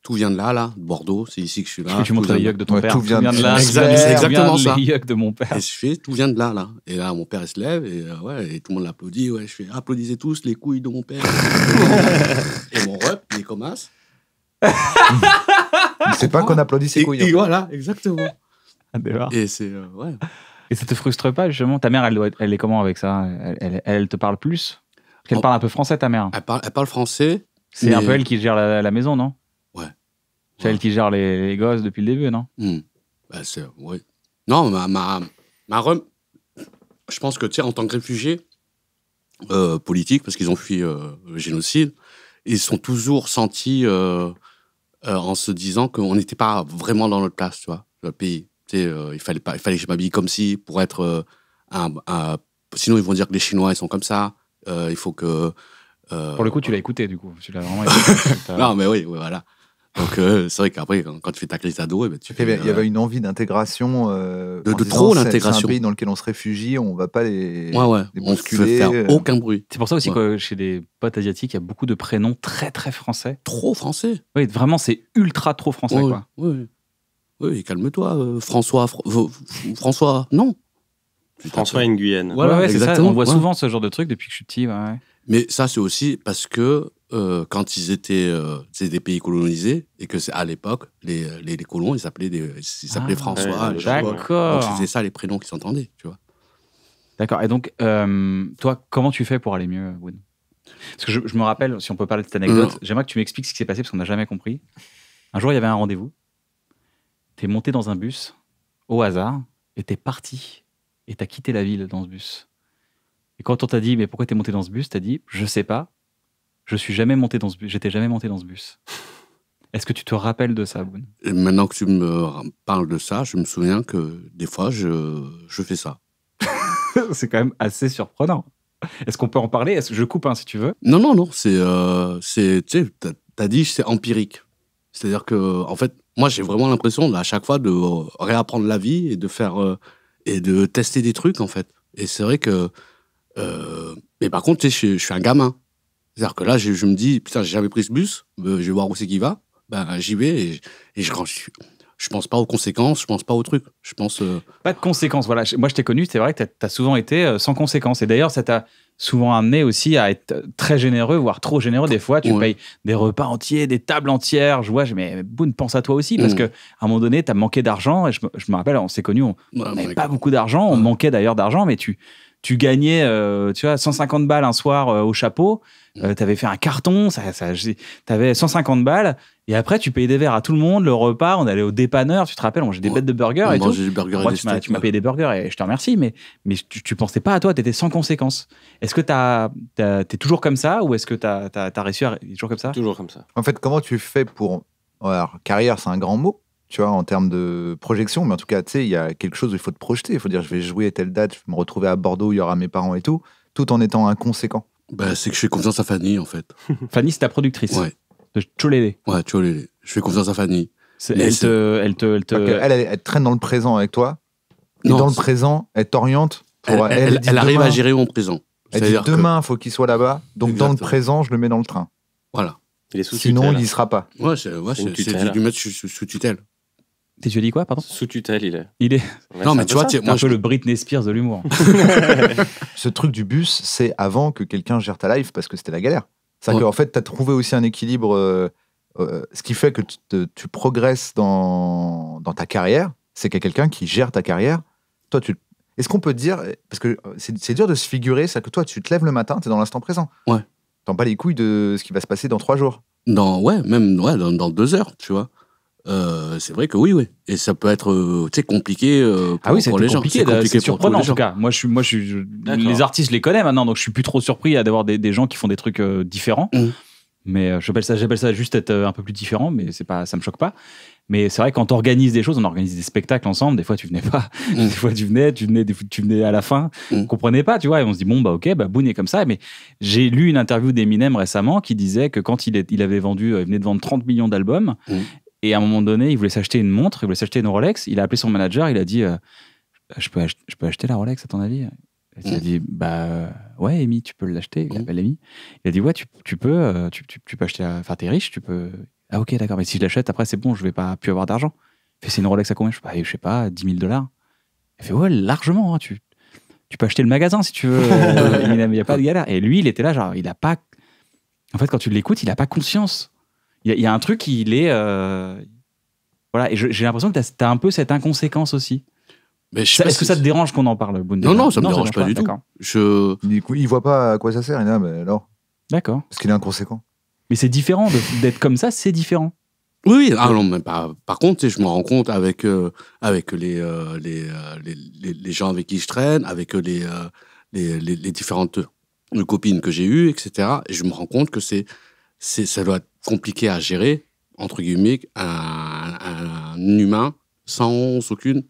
tout vient de là, de Bordeaux. C'est ici que je suis là. Parce que tu montres les yeux de ton père. Tout vient de là. C'est exactement ça. Les yeux de mon père. Et je fais, tout vient de là, là. Et là, mon père, il se lève. Et, ouais, et tout le monde l'applaudit. Ouais, je fais, applaudissez tous les couilles de mon père. Et mon rep, il commence. Il sait pas qu'on applaudit ses couilles. Et voilà, exactement. Et c'est, ouais. Et ça te frustre pas, justement? Ta mère, elle est comment avec ça? Elle te parle plus? Elle parle un peu français, ta mère. Elle parle français. C'est un peu elle qui gère la maison, non? Ouais. C'est elle qui gère les gosses depuis le début, non? Mmh. Bah, ouais. Non, je pense que, tu sais, en tant que réfugiés politiques, parce qu'ils ont fui le génocide, ils sont toujours sentis en se disant qu'on n'était pas vraiment dans notre place, tu vois, le pays. Tu sais, il fallait que je m'habille comme si, pour être sinon, ils vont dire que les Chinois, ils sont comme ça. Il faut que... Pour le coup, tu l'as écouté, du coup. Tu l'as vraiment écouté. Non, mais oui, voilà. Donc, c'est vrai qu'après, quand tu fais ta crise d'ado, ben, tu fais... Il y avait une envie d'intégration. De trop l'intégration. C'est un pays dans lequel on se réfugie, on ne va pas les... Ouais, ouais. On ne peut faire aucun bruit. C'est pour ça aussi que chez des potes asiatiques, il y a beaucoup de prénoms très, très français. Trop français. Oui, vraiment, c'est ultra trop français, ouais, quoi. Oui, oui, calme-toi. François, non. François Nguyen. Voilà, ouais, exactement. On voit souvent ce genre de truc depuis que je suis petit. Ouais. Mais ça, c'est aussi parce que quand ils étaient des pays colonisés, et que à l'époque, les colons, ils s'appelaient François. Ouais, d'accord. Donc, c'était ça les prénoms qu'ils s'entendaient, tu vois. D'accord. Et donc, toi, comment tu fais pour aller mieux, Boone? Parce que je me rappelle, si on peut parler de cette anecdote, j'aimerais que tu m'expliques ce qui s'est passé, parce qu'on n'a jamais compris. Un jour, il y avait un rendez-vous. T'es monté dans un bus, au hasard, et t'es parti. Et t'as quitté la ville dans ce bus. Et quand on t'a dit, mais pourquoi t'es monté dans ce bus? T'as dit, je sais pas, je suis jamais monté dans ce bus, j'étais jamais monté dans ce bus. Est-ce que tu te rappelles de ça, Boone? Maintenant que tu me parles de ça, je me souviens que des fois, je fais ça. C'est quand même assez surprenant. Est-ce qu'on peut en parler? Est-ce que je coupe, hein, si tu veux? Non, non, non, c'est... tu sais, t'as dit, c'est empirique. C'est-à-dire que, en fait, moi, j'ai vraiment l'impression, à chaque fois, de réapprendre la vie et de faire... et de tester des trucs, en fait. Et c'est vrai que... mais par contre, tu sais, je suis un gamin. C'est-à-dire que là, je me dis, putain, j'ai jamais pris ce bus, je vais voir où c'est qu'il va. Ben, j'y vais, et je, quand je, Je pense pas aux conséquences, je pense pas aux trucs. Je pense... Pas de conséquences, voilà. Moi, je t'ai connu, c'est vrai que t'as souvent été sans conséquences. Et d'ailleurs, ça t'a souvent amené aussi à être très généreux, voire trop généreux. Des fois, tu payes des repas entiers, des tables entières. Je vois, mais Boone, pense à toi aussi, parce qu'à un moment donné, t'as manqué d'argent. Et je me rappelle, on s'est connus, on n'avait pas beaucoup d'argent, on manquait d'ailleurs d'argent, mais tu gagnais, tu vois, 150 balles un soir au chapeau. T'avais fait un carton, t'avais 150 balles. Et après, tu payais des verres à tout le monde, le repas. On allait au dépanneur, tu te rappelles, on mangeait des bêtes de burgers et tout. Moi, tu m'as payé des burgers et je te remercie, mais tu pensais pas à toi, t'étais sans conséquence. Est-ce que t'es toujours comme ça ou est-ce que t'as réussi à toujours comme ça? Toujours comme ça. En fait, comment tu fais pour... Alors, carrière, c'est un grand mot, tu vois, en termes de projection, mais en tout cas, tu sais, il y a quelque chose où il faut te projeter. Il faut dire, je vais jouer à telle date, je vais me retrouver à Bordeaux où il y aura mes parents et tout en étant inconséquent. Bah, c'est que je fais confiance à Fanny, en fait. Fanny, c'est ta productrice. Ouais. De Cholélé. Ouais, Cholélé. Je fais confiance à Fanny. Elle traîne dans le présent avec toi. Non, et dans le présent, elle t'oriente. Elle arrive à gérer mon présent. Elle dit demain, il faut qu'il soit là-bas. Donc, exactement. Dans le présent, je le mets dans le train. Voilà. Sinon, il n'y sera pas. Ouais, c'est du mettre sous tutelle. Tu as dit quoi, pardon? Sous tutelle, il est... Ouais, non, mais tu vois, c'est un peu le Britney Spears de l'humour. Ce truc du bus, c'est avant que quelqu'un gère ta life, parce que c'était la galère. C'est-à-dire qu'en fait, tu as trouvé aussi un équilibre, ce qui fait que tu progresses dans ta carrière, c'est qu'il y a quelqu'un qui gère ta carrière. Toi, est-ce qu'on peut dire... Parce que c'est dur de se figurer, c'est-à-dire que toi, tu te lèves le matin, tu es dans l'instant présent. Ouais. T'en bats les couilles de ce qui va se passer dans 3 jours. Dans 2 heures, tu vois. C'est vrai que oui. Et ça peut être compliqué pour les gens. C'est surprenant en tout cas. Moi, les artistes, je les connais maintenant, donc je suis plus trop surpris d'avoir des gens qui font des trucs différents. Mais j'appelle ça juste être un peu plus différent, mais ça me choque pas. Mais c'est vrai, quand on organise des choses, on organise des spectacles ensemble. Des fois, tu venais pas. Des fois, tu venais à la fin. On comprenait pas, tu vois. Et on se dit, bon, bah, ok, bah, Boone est comme ça. Mais j'ai lu une interview d'Eminem récemment qui disait que quand il venait de vendre 30 millions d'albums. Et à un moment donné, il voulait s'acheter une montre, il voulait s'acheter une Rolex. Il a appelé son manager, il a dit « Je peux acheter la Rolex, à ton avis ?» Il a dit « Bah ouais, Amy, tu peux l'acheter. » Il appelle Amy. Il a dit « Ouais, tu peux acheter la... Enfin, t'es riche, tu peux... » « Ah ok, d'accord, mais si je l'achète, après c'est bon, je vais pas plus avoir d'argent. » Il fait « C'est une Rolex à combien ?» Je fais « Je sais pas, 10 000 $. » Il fait « Ouais, largement, hein, tu peux acheter le magasin si tu veux. Il n'y a pas de galère. » Et lui, il était là, genre, il a pas... En fait, quand tu l'écoutes, il a pas conscience. Il y a un truc, il est... Voilà, et j'ai l'impression que tu as un peu cette inconséquence aussi. Est-ce que ça te dérange qu'on en parle, Boone? Non, ça ne me dérange pas du tout. Du coup, il ne voit pas à quoi ça sert, alors. D'accord. Parce qu'il est inconséquent. Mais c'est différent d'être comme ça, c'est différent. Oui, ah non, mais par contre, je me rends compte avec les gens avec qui je traîne, avec les différentes copines que j'ai eues, etc. Et je me rends compte que ça doit être compliqué à gérer, entre guillemets, un humain sans aucune...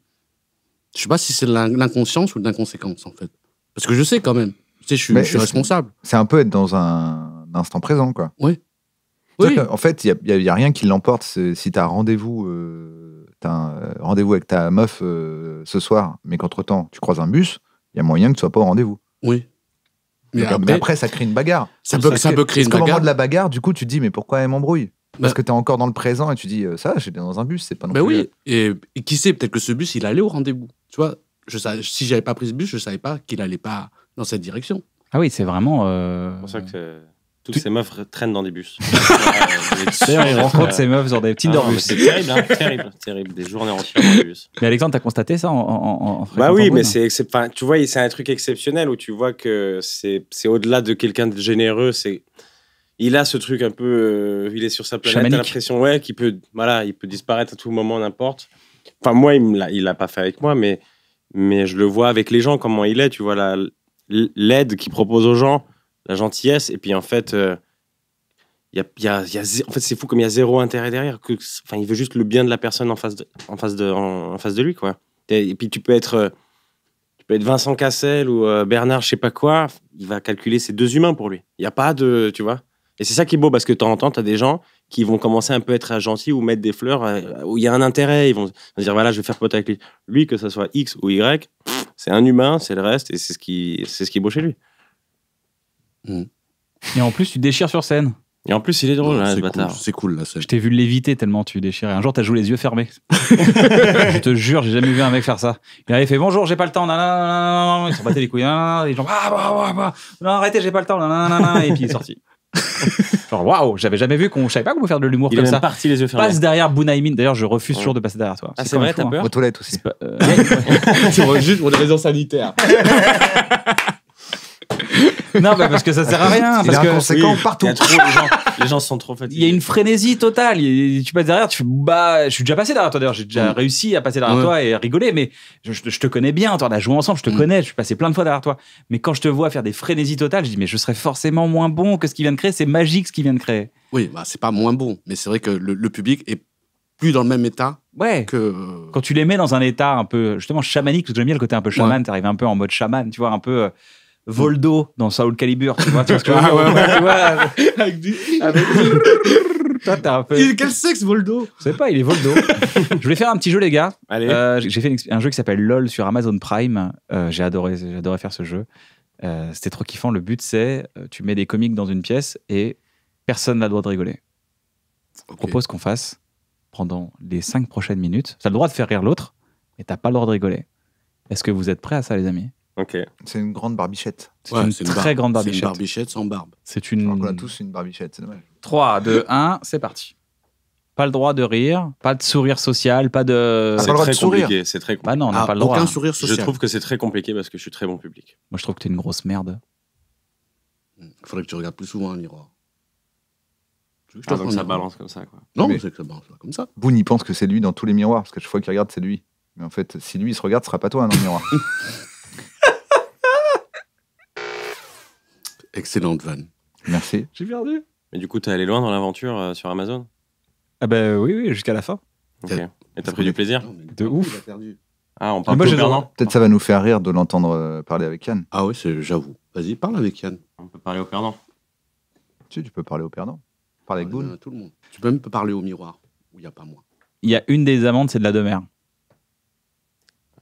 Je ne sais pas si c'est de l'inconscience ou de l'inconséquence, en fait. Parce que je sais quand même. Je suis responsable. C'est un peu être dans un instant présent, quoi. Oui. En fait, il n'y a rien qui l'emporte. Si tu as un rendez-vous avec ta meuf ce soir, mais qu'entre-temps, tu croises un bus, il y a moyen que tu ne sois pas au rendez-vous. Oui. Mais après, ça crée une bagarre. Ça peut créer une bagarre. Parce qu'au moment de la bagarre, du coup, tu te dis, mais pourquoi elle m'embrouille ? Parce que tu es encore dans le présent et tu dis, ça, j'étais dans un bus, c'est pas non plus... Oui, et qui sait, peut-être que ce bus, il allait au rendez-vous. Tu vois, si j'avais pas pris ce bus, je savais pas qu'il allait pas dans cette direction. Ah oui, c'est vraiment... C'est pour ça que toutes ces meufs traînent dans des bus. D'ailleurs, ils rencontrent ces meufs dans des Tinder-bus. C'est terrible, hein, terrible, des journées entières dans des bus. Mais Alexandre, t'as constaté ça en Bah oui, mais tu vois, c'est un truc exceptionnel où tu vois que c'est au-delà de quelqu'un de généreux, c'est... Il a ce truc un peu, il est sur sa planète, t'as l'impression qu'il peut, voilà, il peut disparaître à tout moment, n'importe. Enfin moi, il l'a pas fait avec moi, mais je le vois avec les gens comment il est, tu vois l'aide qu'il propose aux gens, la gentillesse, et puis en fait, en fait c'est fou comme il y a zéro intérêt derrière, enfin il veut juste le bien de la personne en face de lui quoi. Et puis tu peux être Vincent Cassel ou Bernard, je sais pas quoi, il va calculer ces deux humains pour lui. Il y a pas de, tu vois. Et c'est ça qui est beau, parce que de temps en temps, tu as des gens qui vont commencer un peu à être gentils ou mettre des fleurs où il y a un intérêt. Ils vont dire, voilà, je vais faire pote avec lui. Lui, que ce soit X ou Y, c'est un humain, c'est le reste, et c'est ce qui est beau chez lui. Et en plus, tu déchires sur scène. Et en plus, il est drôle, non, là, ce bâtard. C'est cool, là. Je t'ai vu l'éviter tellement tu déchirais. Un jour, t'as joué les yeux fermés. Je te jure, j'ai jamais vu un mec faire ça. Il avait fait bonjour, j'ai pas le temps. Nanana. Ils se battaient les couilles. Nanana. Les gens, non, arrêtez, j'ai pas le temps. Nanana. Et puis il est sorti. Genre, waouh, j'avais jamais vu qu'on savait pas comment faire de l'humour comme ça. Il est parti les yeux fermés. Passe derrière Bun Hay Mean. D'ailleurs, je refuse toujours de passer derrière toi. Ah, c'est vrai, t'as peur. Aux toilettes aussi. C'est juste pour des raisons sanitaires. Non, bah parce que ça sert à rien. C'est inconséquent partout. Les gens sont trop fatigués. Il y a une frénésie totale. Tu passes derrière, tu fais bah, je suis déjà passé derrière toi d'ailleurs. J'ai déjà réussi à passer derrière toi et rigoler, mais je te connais bien. On a joué ensemble, je te connais, je suis passé plein de fois derrière toi. Mais quand je te vois faire des frénésies totales, je dis mais je serais forcément moins bon que ce qu'il vient de créer. C'est magique ce qu'il vient de créer. Oui, bah, c'est pas moins bon, mais c'est vrai que le public est plus dans le même état. Ouais. Que... Quand tu les mets dans un état un peu justement chamanique, parce que j'aime bien le côté un peu chaman, t'arrives un peu en mode chaman, tu vois, un peu. Voldo dans Soul Calibur, tu vois, parce que toi, t'as un peu... Quel sexe, Voldo? Je sais pas, il est Voldo. Je voulais faire un petit jeu, les gars. J'ai fait un jeu qui s'appelle LOL sur Amazon Prime. J'ai adoré faire ce jeu. C'était trop kiffant. Le but, c'est tu mets des comiques dans une pièce et personne n'a le droit de rigoler. Okay. Je propose qu'on fasse pendant les 5 prochaines minutes. T'as le droit de faire rire l'autre, mais t'as pas le droit de rigoler. Est-ce que vous êtes prêts à ça, les amis? Okay. C'est une grande barbichette. C'est une très grande barbichette. C'est une barbichette sans barbe. C'est une... On a tous une barbichette, c'est dommage. 3, 2, 1, c'est parti. Pas le droit de rire, pas de sourire social, pas de... C'est très compliqué, c'est très compliqué. Bah non, on n'a pas le droit. Aucun sourire social. Je trouve que c'est très compliqué parce que je suis très bon public. Moi, je trouve que t'es une grosse merde. Il faudrait que tu regardes plus souvent un miroir. Ah, donc ça balance comme ça, quoi. Non, mais c'est que ça balance comme ça. Boone, il pense que c'est lui dans tous les miroirs, parce que chaque fois qu'il regarde, c'est lui. Mais en fait, si lui, il se regarde, ce sera pas toi dans le miroir. Excellente vanne. Merci. J'ai perdu. Mais du coup, t'es allé loin dans l'aventure sur Amazon? Ah bah oui, jusqu'à la fin. Okay. Et t'as pris du plaisir? De ouf. Perdu. Ah, on parle de Bernard. Peut-être ça va nous faire rire de l'entendre parler avec Yann. Ah oui, j'avoue. Vas-y, parle avec Yann. On peut parler au perdant. Tu peux parler au perdant. Parle avec Boone. Tout le monde. Tu peux même parler au miroir, où il n'y a pas moi. Il y a une des amendes, c'est de la demeure.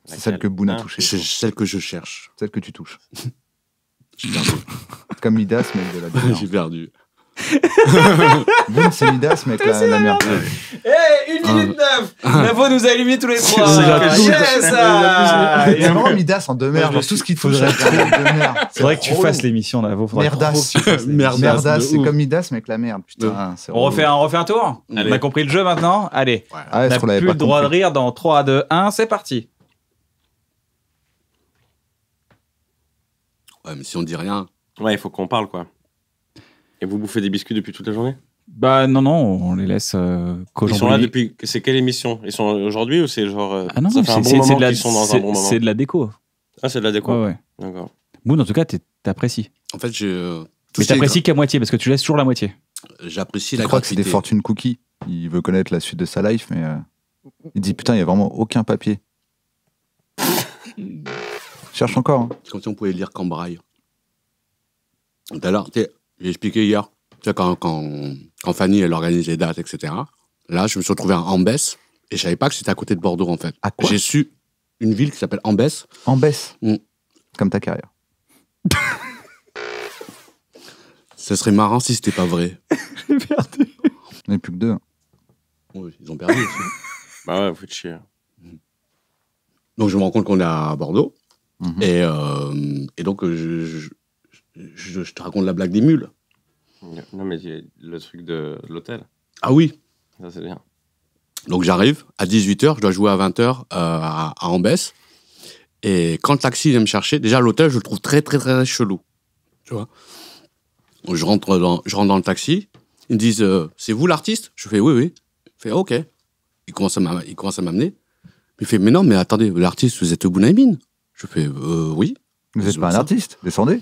C'est celle que Boone a touchée. Celle que je cherche. Celle que tu touches. J'ai perdu. Comme Midas, mais de la merde. J'ai perdu. Bon, c'est Midas, mais avec la merde. Hé, 1 minute 9. Navo nous a allumé tous les 3. C'est ça. Il y a vraiment Midas en demeure. Tout ce qu'il te faudrait. C'est vrai que tu fasses l'émission, Navo. Merdas. Merdas, c'est comme Midas, mais avec la merde. Putain. On refait un tour. On a compris le jeu maintenant. Allez. On n'a plus le droit de rire dans 3, 2, 1. C'est parti. Ouais, mais si on dit rien... Ouais, il faut qu'on parle, quoi. Et vous bouffez des biscuits depuis toute la journée? Bah non, on les laisse qu'aujourd'hui. Ils sont là depuis... C'est quelle émission? Ils sont aujourd'hui ou c'est genre... Ah non, ça fait un bon moment qu'ils sont dans un bon moment. C'est de la déco. Ah, c'est de la déco? Ouais. D'accord. Boone, en tout cas, t'apprécies. En fait, mais t'apprécies qu'à moitié, parce que tu laisses toujours la moitié. J'apprécie la gratuité. Je crois que c'est des fortune cookies. Il veut connaître la suite de sa life, mais... Il dit, putain, il n'y a vraiment aucun papier. Cherche encore. Hein. C'est comme si on pouvait lire qu'en braille. Tout à l'heure, j'ai expliqué hier, tu sais, quand Fanny, elle organise les dates, etc. Là, je me suis retrouvé à Ambès, et je savais pas que c'était à côté de Bordeaux, en fait. J'ai su une ville qui s'appelle Ambès. Ambès. Comme ta carrière. Ce serait marrant si c'était pas vrai. J'ai perdu. On n'est plus que 2. Hein. Oui, ils ont perdu aussi. Bah ouais, faut te chier. Donc, je me rends compte qu'on est à Bordeaux. Et donc, je te raconte la blague des mules. Non, mais le truc de l'hôtel. Ah oui. Ça, c'est bien. Donc, j'arrive à 18h, je dois jouer à 20h à Ambès. Et quand le taxi vient me chercher, déjà, l'hôtel, je le trouve très, très, très chelou. Tu vois? Donc, je rentre dans le taxi. Ils me disent, c'est vous l'artiste? Je fais, oui. Il fait, OK. Il commence à m'amener. Il fait, mais non, mais attendez, l'artiste, vous êtes Bun Hay Mean? Je fais, oui. Vous n'êtes pas un artiste, descendez.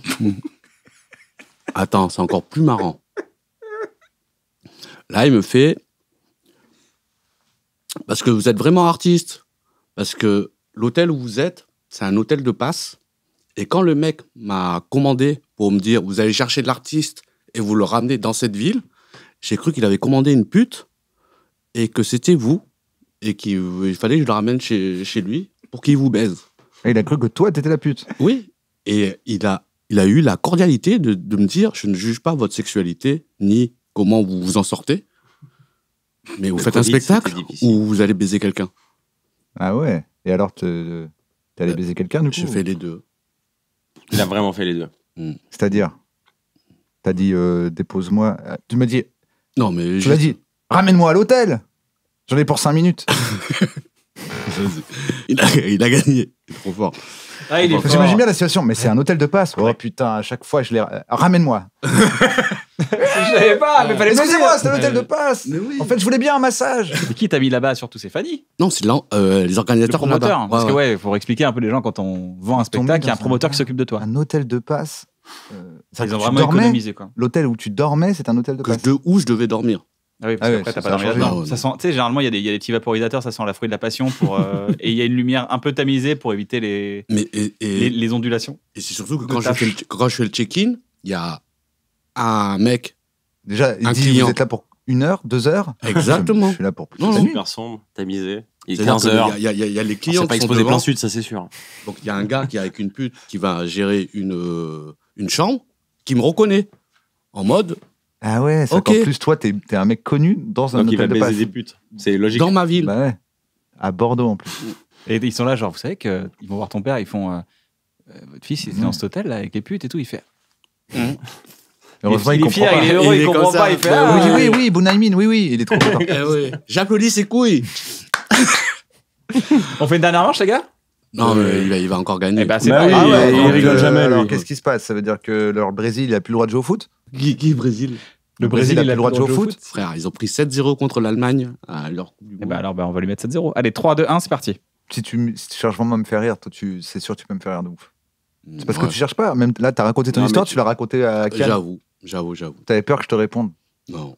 Attends, c'est encore plus marrant. Là, il me fait, parce que vous êtes vraiment artiste. Parce que l'hôtel où vous êtes, c'est un hôtel de passe. Et quand le mec m'a commandé pour me dire, vous allez chercher de l'artiste et vous le ramenez dans cette ville, j'ai cru qu'il avait commandé une pute et que c'était vous. Et qu'il fallait que je le ramène chez lui pour qu'il vous baise. Et il a cru que toi, t'étais la pute. Oui, et il a eu la cordialité de me dire « Je ne juge pas votre sexualité, ni comment vous vous en sortez. Mais vous faites un spectacle ou vous allez baiser quelqu'un. Ah ouais. Et alors, t'es allé baiser quelqu'un du coup? Je fais les deux. Il a vraiment fait les deux. C'est-à-dire, t'as dit dépose-moi. Tu m'as dit. Non mais. Tu m'as dit ramène-moi à l'hôtel. J'en ai pour 5 minutes. Il a gagné. Il est trop fort. Ah, j'imagine bien la situation, mais c'est un hôtel de passe. Oh putain, à chaque fois, je les ramène-moi. Je savais pas, mais fallait. Excusez-moi, c'est un hôtel de passe. Oui. En fait, je voulais bien un massage. Et qui t'a mis là-bas? Surtout, c'est Fanny. Non, c'est les organisateurs. Le promoteur. Parce que ouais, faut expliquer un peu les gens quand on vend un spectacle, il y a un promoteur qui s'occupe de toi. Un hôtel de passe. Ils ont vraiment économisé quoi. L'hôtel où tu dormais, c'est un hôtel de passe. Où je devais dormir. Ah oui, parce qu'après, t'as pas dormi là-dedans. Tu sais, généralement, il y a des petits vaporisateurs, ça sent la fruit de la passion. Et il y a une lumière un peu tamisée pour éviter les ondulations. Et c'est surtout que quand je fais le check-in, il y a un mec. Déjà, il dit, vous êtes là pour 1 heure, 2 heures. Exactement. Je suis là pour plus. C'est super sombre, tamisé. Il est 15 heures. Il y a les clients. C'est pas exposé plein sud, ça c'est sûr. Donc, il y a un gars qui est avec une pute qui va gérer une chambre qui me reconnaît en mode. Ah ouais, c'est encore plus. Toi, t'es un mec connu dans un hôtel de passe. Des putes. C'est logique. Dans ma ville. Bah ouais. À Bordeaux, en plus. Et ils sont là, genre, vous savez qu'ils vont voir ton père, ils font... votre fils, il était dans cet hôtel, là, avec les putes et tout, il fait... Heureusement, il comprend pas. Il est heureux, il comprend pas, il fait... Oui, Bun Hay Mean, oui, il est trop content. J'applaudis ses couilles. On fait une dernière manche, les gars? Non, mais il va encore gagner. Il rigole jamais. Alors, qu'est-ce qui se passe? Ça veut dire que le Brésil, il n'a plus le droit de jouer au foot? Qui Brésil? Le Brésil, il a le droit de jouer au foot. Frère, ils ont pris 7-0 contre l'Allemagne. Alors, on va lui mettre 7-0. Allez, 3, 2, 1, c'est parti. Si tu cherches vraiment à me faire rire, toi, c'est sûr que tu peux me faire rire de ouf. C'est parce que tu cherches pas. Même là, t'as raconté ton histoire, tu l'as raconté à Kyan. J'avoue. T'avais peur que je te réponde? Non.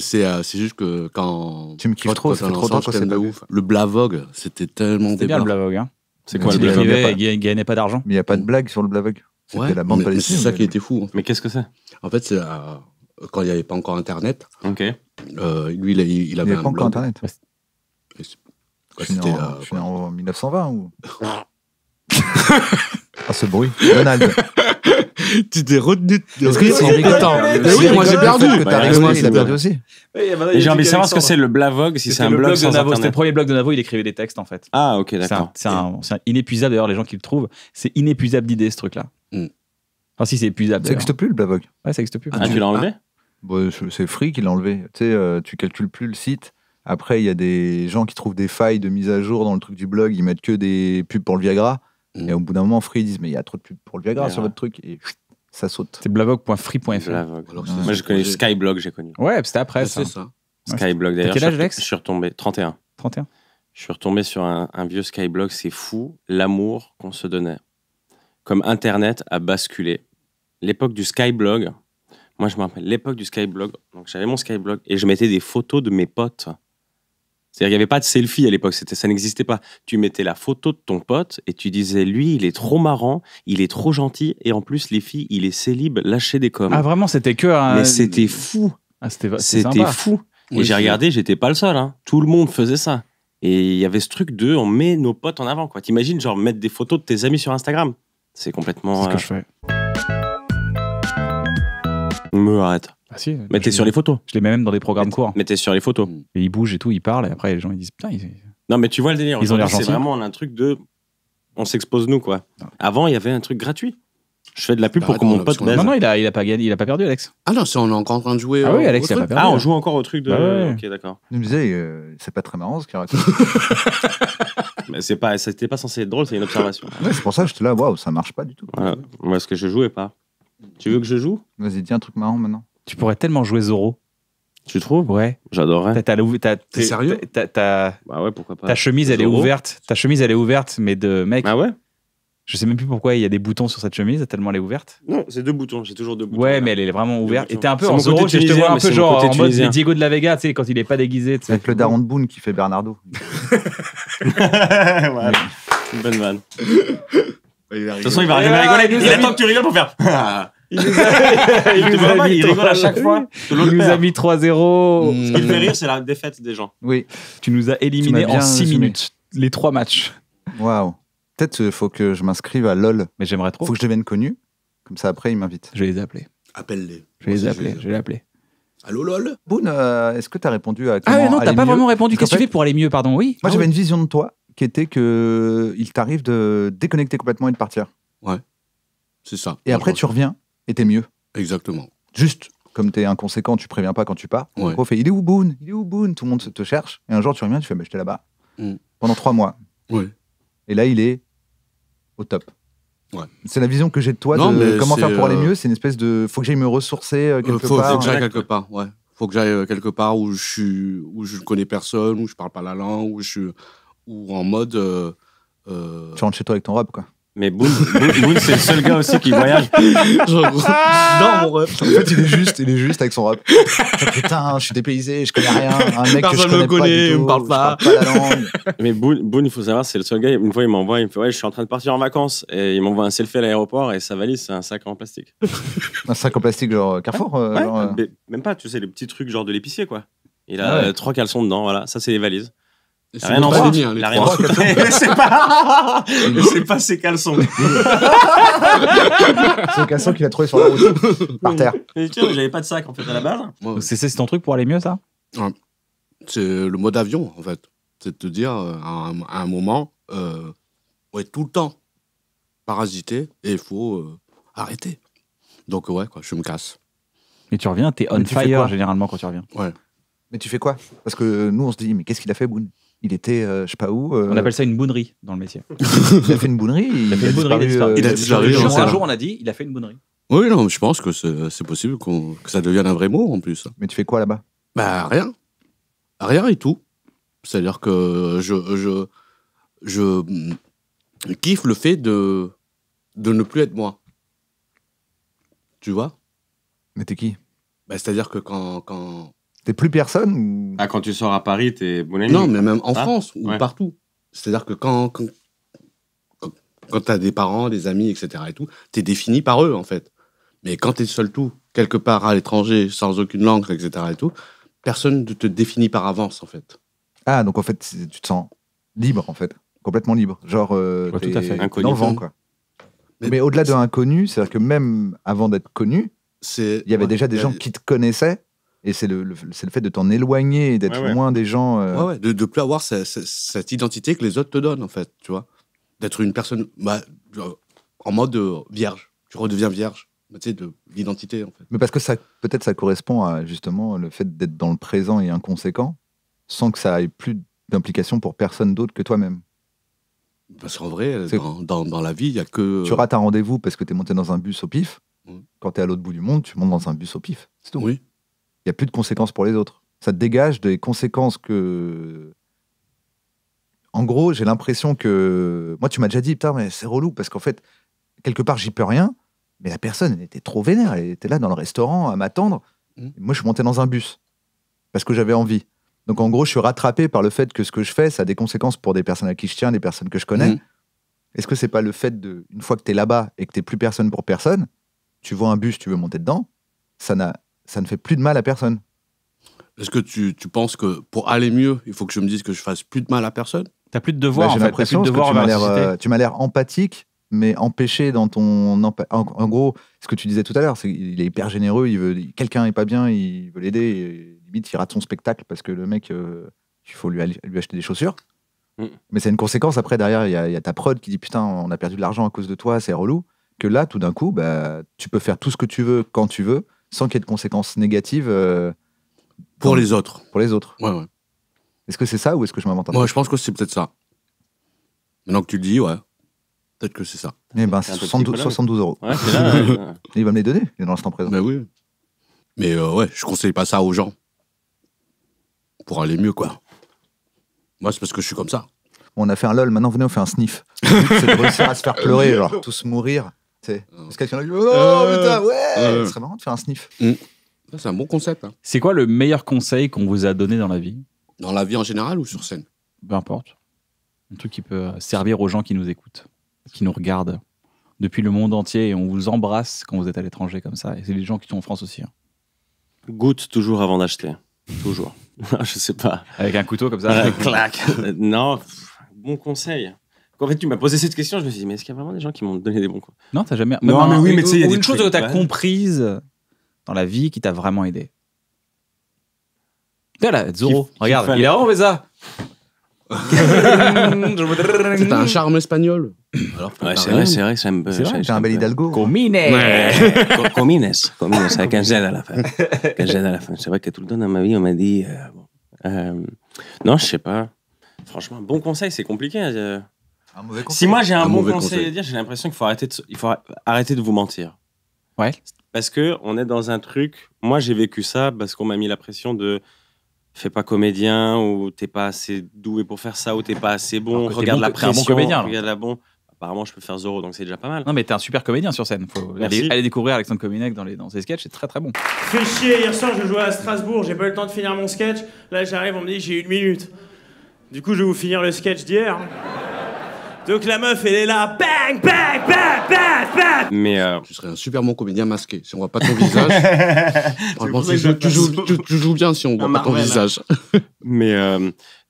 C'est juste que quand. Tu me kiffes trop, c'est trop drôle quand c'est de ouf. Le Blavogue, c'était tellement débile. C'est bien le Blavogue, hein. C'est quoi le Blavogue? Il gagnait pas d'argent. Mais il n'y a pas de blague sur le Blavogue. C'était la bande palestinienne. C'est ça qui était fou. Mais qu'est-ce que c'est? En fait, c'est quand il n'y avait pas encore Internet. Ok. Lui, il avait un blog. Il n'y avait pas encore Internet. C'était en 1920 ou? Ah, ce bruit. Donald. Tu t'es retenu. Oui, moi j'ai perdu. Il a perdu aussi. J'ai envie de savoir ce que c'est le Blavogue, si c'est un blog sans Internet. C'était le premier blog de Navo, il écrivait des textes en fait. Ah, ok, d'accord. C'est inépuisable d'ailleurs, les gens qui le trouvent, c'est inépuisable d'idées ce truc-là. Enfin, si, c'est épuisable. Ça n'existe plus le Blavogue. Ouais, ça n'existe plus. Ah, tu l'as enlevé? C'est Free qui l'a enlevé. Tu sais, tu calcules plus le site. Après, il y a des gens qui trouvent des failles de mise à jour dans le truc du blog, ils mettent que des pubs pour le Viagra. Et au bout d'un moment, Free, ils disent mais il y a trop de pubs pour le Viagra sur votre truc et ça saute. C'est blavogue.free.fr. Moi, je connais Skyblog, j'ai connu. Ouais, c'était après ça. Skyblog, d'ailleurs. Quel âge, Alex? Je suis retombé. 31. 31. Je suis retombé sur un vieux Skyblog, c'est fou l'amour qu'on se donnait. Comme Internet a basculé. L'époque du Skyblog, moi je me rappelle, l'époque du Skyblog, donc j'avais mon Skyblog et je mettais des photos de mes potes. C'est-à-dire qu'il n'y avait pas de selfie à l'époque, ça n'existait pas. Tu mettais la photo de ton pote et tu disais, lui, il est trop marrant, il est trop gentil, et en plus, les filles, il est célib, lâchez des coms. Ah vraiment, c'était que... Mais c'était fou. Ah, c'était fou. Et j'ai regardé, j'étais pas le seul, hein. Tout le monde faisait ça. Et il y avait ce truc de, on met nos potes en avant, quoi. T'imagines, genre, mettre des photos de tes amis sur Instagram. C'est complètement... C'est ce que je fais. Me arrête. Ah si, mettez sur les photos. Je les mets même dans des programmes courts. Mettez sur les photos. Et ils bougent et tout, ils parlent, et après les gens ils disent putain. Non mais tu vois le délire. Ils ont l'air gentils. C'est vraiment un truc de, on s'expose nous quoi. Non. Avant il y avait un truc gratuit. Je fais de la pub pour que mon pote baise. Non, il a pas perdu Alex. Ah non, on est encore en train de jouer. Ah oui, Alex il a pas perdu. Ah on joue encore au truc de. Ouais. Ok d'accord. Je me disais c'est pas très marrant ce qu'il raconte. Mais c'est pas, c'était pas censé être drôle, c'est une observation. Ouais, c'est pour ça que j'étais là, waouh ça marche pas du tout. Voilà. Moi ce que je jouais pas. Tu veux que je joue? Vas-y dis un truc marrant maintenant. Tu pourrais tellement jouer Zorro. Tu trouves? Ouais. J'adorerais. T'es sérieux? Bah ouais, pourquoi pas. Ta chemise, elle est ouverte. Ta chemise, elle est ouverte, mais de mec. Ah ouais? Je sais même plus pourquoi il y a des boutons sur cette chemise, tellement elle est ouverte. Non, c'est 2 boutons, j'ai toujours 2 boutons. Ouais, là. Mais elle est vraiment ouverte. Et t'es un peu en Zorro, je te vois un peu genre en mode Diego de la Vega, tu sais, quand il est pas déguisé. Avec le daron de Boone qui fait Bernardo. Voilà. Une bonne vanne. De toute façon, il va arriver à rigoler. Il attend que tu rigoles pour faire. Il rigole à chaque fois. Il nous a mis 3-0. Ce qui me fait rire, c'est la défaite des gens. Oui. Tu nous as éliminés en 6 minutes. Les 3 matchs. Waouh. Peut-être qu'il faut que je m'inscrive à LOL. Mais j'aimerais trop. Il faut que je devienne connu. Comme ça, après, ils m'invitent. Je vais les appeler. Appelle-les. Je vais les appeler. Allô, LOL. Boone, est-ce que tu as répondu à comment non, t'as pas vraiment répondu. Qu'est-ce que tu fais pour aller mieux, pardon? Oui. Moi, j'avais une vision de toi qui était que il t'arrive de déconnecter complètement et de partir. Ouais, c'est ça. Et après, tu reviens et t'es mieux. Exactement. Juste, comme t'es inconséquent, tu préviens pas quand tu pars. Ouais. On fait, il est où Boone? Il est où Boone? Tout le monde te cherche. Et un jour, tu reviens, tu fais, mais j'étais là-bas. Pendant 3 mois. Ouais. Et là, il est au top. Ouais. C'est la vision que j'ai de toi de comment faire pour aller mieux. C'est une espèce de faut que j'aille me ressourcer quelque part. Faut que j'aille quelque part, ouais. Faut que j'aille quelque part où je suis, où je connais personne, où je parle pas la langue, où je suis, où en mode. Tu rentres chez toi avec ton robe, quoi. Mais Boone, c'est le seul gars aussi qui voyage. Genre, non, mon ref. En fait, il est juste avec son ref. Putain, je suis dépaysé, je connais rien. Un mec que je connais pas du tout, je parle pas la langue. Mais Boone, il faut savoir, c'est le seul gars. Une fois, il m'envoie, il me fait, ouais, je suis en train de partir en vacances. Et il m'envoie un selfie à l'aéroport et sa valise, c'est un sac en plastique. Un sac en plastique, genre Carrefour? Ouais, genre, même pas, tu sais, les petits trucs genre de l'épicier, quoi. Il a 3 caleçons dedans, voilà. Ça, c'est les valises. C'est rien en bas, il a rien en bas. C'est pas ses caleçons. C'est le caleçon qu'il a trouvé sur la route, par terre. Mais tiens, j'avais pas de sac en fait à la base. Ouais. C'est ton truc pour aller mieux, ça? C'est le mode avion en fait. C'est de te dire à un moment, on est tout le temps parasité et il faut arrêter. Donc ouais, quoi, je me casse. Et tu reviens, t'es on fire généralement quand tu reviens. Ouais. Mais tu fais quoi? Parce que nous on se dit, mais qu'est-ce qu'il a fait Boone? Il était, je sais pas où. On appelle ça une bounerie dans le métier. Il a fait une bounerie. Un jour, on a dit, il a fait une bounerie. Oui, non, je pense que c'est possible que ça devienne un vrai mot en plus. Mais tu fais quoi là-bas? Bah rien, rien et tout. C'est-à-dire que je kiffe le fait de ne plus être moi. Tu vois? Mais t'es qui? Bah c'est-à-dire que quand t'es plus personne ou... Ah, quand tu sors à Paris, t'es bonne. Non, mais même en France ou partout. C'est-à-dire que quand t'as des parents, des amis, etc. et tout, t'es défini par eux, en fait. Mais quand t'es seul tout, quelque part à l'étranger, sans aucune langue, etc. et tout, personne ne te définit par avance, en fait. Ah, donc en fait, tu te sens libre, en fait. Complètement libre. Genre, t'es dans le vent, quoi. Mais au-delà de inconnu, c'est-à-dire que même avant d'être connu, il y avait déjà des gens qui te connaissaient. Et c'est le fait de t'en éloigner et d'être loin des gens. Ouais, de ne plus avoir cette identité que les autres te donnent, en fait, tu vois. D'être une personne en mode vierge. Tu redeviens vierge, tu sais, de l'identité, en fait. Mais parce que ça, peut-être ça correspond à, justement, le fait d'être dans le présent et inconséquent, sans que ça ait plus d'implication pour personne d'autre que toi-même. Parce qu'en vrai, dans la vie, il n'y a que... Tu rates un rendez-vous parce que tu es monté dans un bus au pif. Quand tu es à l'autre bout du monde, tu montes dans un bus au pif. C'est tout. Oui. Il n'y a plus de conséquences pour les autres. Ça te dégage des conséquences que... En gros, j'ai l'impression que... Moi, tu m'as déjà dit, putain, mais c'est relou, parce qu'en fait, quelque part, j'y peux rien, mais la personne, elle était trop vénère. Elle était là dans le restaurant à m'attendre. Moi, je suis monté dans un bus, parce que j'avais envie. Donc, en gros, je suis rattrapé par le fait que ce que je fais, ça a des conséquences pour des personnes à qui je tiens, des personnes que je connais. Est-ce que c'est pas le fait de... Une fois que tu es là-bas et que tu n'es plus personne pour personne, tu vois un bus, tu veux monter dedans, ça ne fait plus de mal à personne. Est-ce que tu penses que pour aller mieux, il faut que je me dise que je fasse plus de mal à personne? T'as plus de devoir, en fait. T'as plus de devoir envers la société. Tu m'as l'air empathique, mais empêché dans ton... En gros, ce que tu disais tout à l'heure, c'est qu'il est hyper généreux, quelqu'un n'est pas bien, il veut l'aider, limite, il rate son spectacle parce que le mec, il faut lui acheter des chaussures. Mais c'est une conséquence. Après, derrière, il y a ta prod qui dit « Putain, on a perdu de l'argent à cause de toi, c'est relou. » Que là, tout d'un coup, bah, tu peux faire tout ce que tu veux, quand tu veux, sans qu'il y ait de conséquences négatives pour les autres. Pour les autres. Ouais, ouais. Est-ce que c'est ça ou est-ce que je m'invente un truc? Moi, je pense que c'est peut-être ça. Maintenant que tu le dis, ouais. Peut-être que c'est ça. Eh ben, 72 euros. Ouais, c'est là, il va me les donner, il est dans l'instant présent. Mais oui. Mais ouais, je conseille pas ça aux gens. Pour aller mieux, quoi. Moi, c'est parce que je suis comme ça. On a fait un LOL, maintenant venez, on fait un sniff. C'est de réussir à se faire pleurer, genre, tous mourir. Parce que quelqu'un a dit « Oh, putain, ouais !» Ce serait marrant de faire un sniff. C'est un bon concept. C'est quoi le meilleur conseil qu'on vous a donné dans la vie? Dans la vie en général ou sur scène? Peu importe. Un truc qui peut servir aux gens qui nous écoutent, qui nous regardent depuis le monde entier. Et on vous embrasse quand vous êtes à l'étranger comme ça. Et c'est les gens qui sont en France aussi. Goûte toujours avant d'acheter. Toujours. Je sais pas. Avec un couteau comme ça. Clac. Non, bon conseil. En fait, tu m'as posé cette question, je me suis dit, mais est-ce qu'il y a vraiment des gens qui m'ont donné des bons coups? Non, t'as jamais... Non, mais oui, mais tu sais, il y a des choses que t'as comprises dans la vie qui t'a vraiment aidé. Voilà, Zorro, regarde, il a vraiment fait ça. C'est un charme espagnol. Alors, ouais, c'est vrai, c'est un peu. C'est un bel Hidalgo. Comines. Comines, avec un Z à la fin. C'est vrai que tout le temps dans ma vie, on m'a dit. Non, je sais pas. Franchement, bon conseil, c'est compliqué. Un mauvais conseil. Si moi j'ai un bon conseil à dire, j'ai l'impression qu'il faut arrêter de, vous mentir. Ouais. Parce qu'on est dans un truc. Moi, j'ai vécu ça parce qu'on m'a mis la pression de. Fais pas comédien, ou t'es pas assez doué pour faire ça, ou t'es pas assez bon. Regarde la pression. T'es un bon comédien. Regarde la bon. Apparemment, je peux faire Zorro, donc c'est déjà pas mal. Non, mais t'es un super comédien sur scène. Faut aller découvrir Alexandre Kominek dans ses sketchs, c'est très très bon. Fais chier, hier soir, je jouais à Strasbourg, j'ai pas eu le temps de finir mon sketch. Là, j'arrive, on me dit, j'ai 1 minute. Du coup, je vais vous finir le sketch d'hier. Donc la meuf, elle est là, bang, bang, bang, bang, bang. Mais tu serais un super bon comédien masqué, si on voit pas ton visage. Tu joues bien si on voit pas ton visage. Mais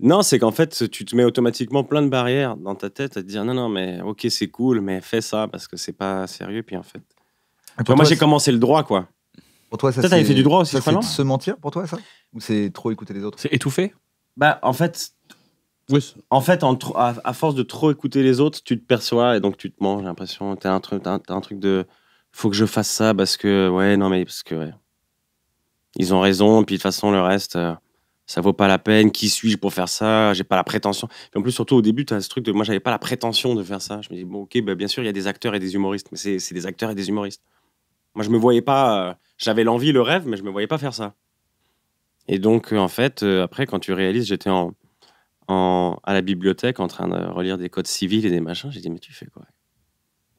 non, c'est qu'en fait, tu te mets automatiquement plein de barrières dans ta tête à te dire non, non, mais ok, c'est cool, mais fais ça parce que c'est pas sérieux. Puis en fait, moi j'ai commencé le droit, quoi. Pour toi, ça t'avais fait du droit aussi, c'est se mentir pour toi, ça? Ou c'est trop écouter les autres? C'est étouffer? Bah, en fait. Oui. En fait, à force de trop écouter les autres, tu te perçois et donc tu te manges. J'ai l'impression, t'as un truc de, faut que je fasse ça parce que, ouais, non mais parce que, ouais. Ils ont raison. Puis de toute façon, le reste, ça vaut pas la peine. Qui suis-je pour faire ça? J'ai pas la prétention. Puis en plus, surtout au début, t'as ce truc de, moi, j'avais pas la prétention de faire ça. Je me dis bon, ok, bah, bien sûr, il y a des acteurs et des humoristes, mais c'est des acteurs et des humoristes. Moi, je me voyais pas. J'avais l'envie, le rêve, mais je me voyais pas faire ça. Et donc, en fait, après, quand tu réalises, j'étais à la bibliothèque en train de relire des codes civils et des machins, j'ai dit mais tu fais quoi?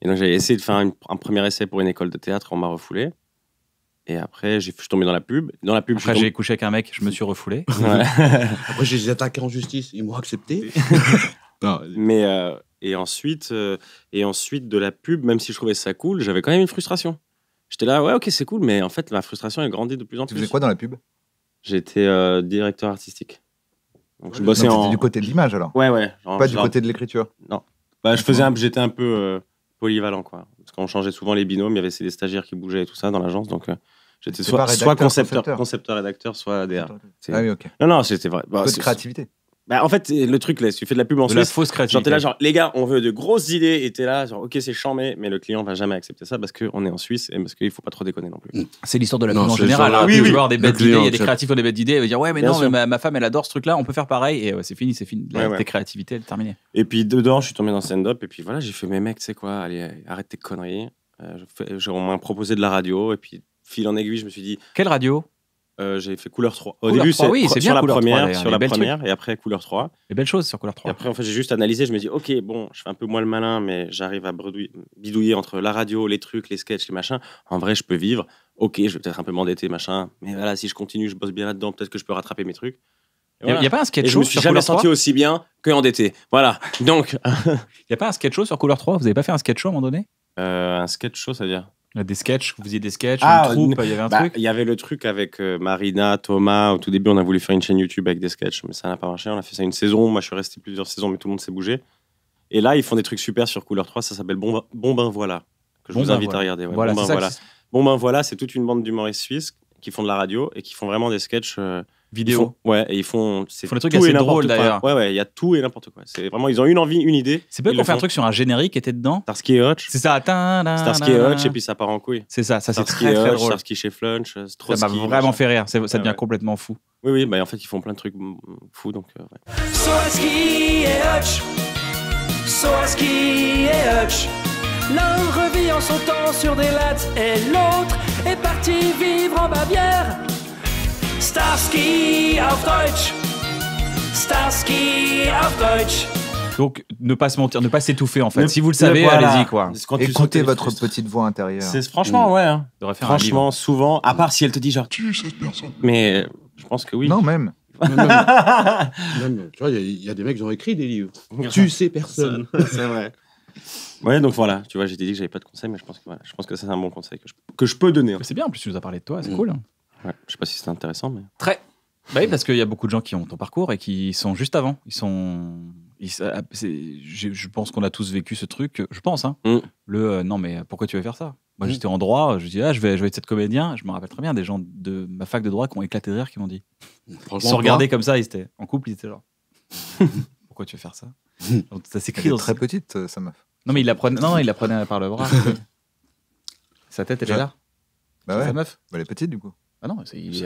Et donc j'avais essayé de faire un premier essai pour une école de théâtre, on m'a refoulé. Et après je suis tombé dans la pub. Après j'ai couché avec un mec, je me suis refoulé. Ouais. Après j'ai attaqué en justice, ils m'ont accepté. Non, mais et ensuite de la pub, même si je trouvais ça cool, j'avais quand même une frustration. J'étais là ouais ok c'est cool, mais en fait ma frustration elle grandit de plus en plus. Tu faisais quoi dans la pub? J'étais directeur artistique. Donc je bossais du côté de l'image alors. Ouais ouais. Genre, pas du côté de l'écriture. Non. Bah j'étais un peu polyvalent quoi. Parce qu'on changeait souvent les binômes, il y avait des stagiaires qui bougeaient et tout ça dans l'agence, donc j'étais soit concepteur rédacteur, soit DR. Ah oui ok. Non non c'était vrai. Bah, de créativité. Bah en fait le truc là, si tu fais de la pub en Suisse. La fausse créativité. Genre t'es là genre les gars on veut de grosses idées et t'es là genre ok c'est chambé mais le client va jamais accepter ça parce qu'on est en Suisse et parce qu'il faut pas trop déconner non plus. C'est l'histoire de la pub en général. Il y a des joueurs des bêtes d'idées, il y a des créatifs qui ont des bêtes d'idées et vont dire ouais mais non mais ma femme elle adore ce truc là on peut faire pareil et ouais, c'est fini tes créativités elle est terminée. Et puis dedans je suis tombé dans stand-up et puis voilà j'ai fait mais mec tu sais quoi allez arrête tes conneries. On m'a proposé de la radio et puis fil en aiguille je me suis dit quelle radio? J'ai fait Couleur 3. Au début, c'est oui, sur la première, et après Couleur 3. Les belles choses sur Couleur 3. Et après, en fait, j'ai juste analysé. Je me dis, ok, bon, je fais un peu moins le malin, mais j'arrive à bidouiller entre la radio, les trucs, les sketchs, les machins. En vrai, je peux vivre. Ok, je vais peut-être un peu m'endetter, machin. Mais voilà, si je continue, je bosse bien là-dedans. Peut-être que je peux rattraper mes trucs. Il n'y a pas un sketch show. Je me suis jamais senti aussi bien que endetté. Voilà. Donc, il n'y a pas un sketch show sur Couleur 3. Vous n'avez pas fait un sketch show à un moment donné? Un sketch show, ça veut dire. Des sketchs, vous faisiez des sketchs, une troupe, il y avait un truc. Il y avait le truc avec Marina, Thomas. Au tout début, on a voulu faire une chaîne YouTube avec des sketchs, mais ça n'a pas marché. On a fait ça une saison. Moi, je suis resté plusieurs saisons, mais tout le monde s'est bougé. Et là, ils font des trucs super sur Couleur 3. Ça s'appelle Bon Ben Voilà, que je vous invite à regarder. Bon Ben Voilà. Bon Ben Voilà, c'est toute une bande d'humoristes suisses qui font de la radio et qui font vraiment des sketchs vidéo. Ouais, et ils font des trucs assez drôles d'ailleurs. Ouais, ouais, il y a tout et n'importe quoi. C'est vraiment, ils ont une envie, une idée. C'est pas qu'on fait un truc sur un générique qui était dedans. Starsky et Hutch. C'est ça. Starsky et Hutch, et puis ça part en couille. C'est ça, ça c'est très très drôle. Starsky chez Flunch, Strauss. Ça m'a vraiment fait rire, ça devient complètement fou. Oui, oui, bah en fait, ils font plein de trucs fous donc. Starsky et Hutch. Starsky et Hutch. L'un revit en son temps sur des lattes et l'autre est parti vivre en Bavière. Starsky auf Deutsch. Starsky auf Deutsch. Donc, ne pas se mentir, ne pas s'étouffer en fait. Si vous le savez, voilà. Allez-y quoi. Écoutez votre petite voix intérieure. Franchement, ouais. Hein. Franchement, souvent, à part si elle te dit genre tue cette personne. Mais je pense que oui. Non, même. Tu vois, il y a des mecs qui ont écrit des livres. Tue ces personnes. C'est vrai. Ouais, donc voilà, tu vois, j'ai dit que j'avais pas de conseil, mais je pense que, voilà, je pense que ça, c'est un bon conseil que je peux donner. Hein. C'est bien, en plus, tu nous as parlé de toi, c'est cool. Ouais, je sais pas si c'est intéressant, mais. Très. Bah oui, parce qu'il y a beaucoup de gens qui ont ton parcours et qui sont juste avant. Je pense qu'on a tous vécu ce truc, je pense, hein. Le non, mais pourquoi tu veux faire ça? Moi, j'étais en droit, je dis ah, je vais être cet comédien. Je me rappelle très bien des gens de ma fac de droit qui ont éclaté de rire, qui m'ont dit. Ils se regardaient comme ça, ils étaient en couple, ils étaient genre. Pourquoi tu veux faire ça? Donc, ça s'écrit dans très petite, sa meuf. Non, mais il la prenait, non, il la prenait par le bras. Sa tête, elle est là. Bah ouais. Sa meuf. Bah, elle est petite, du coup. Ah non, c'est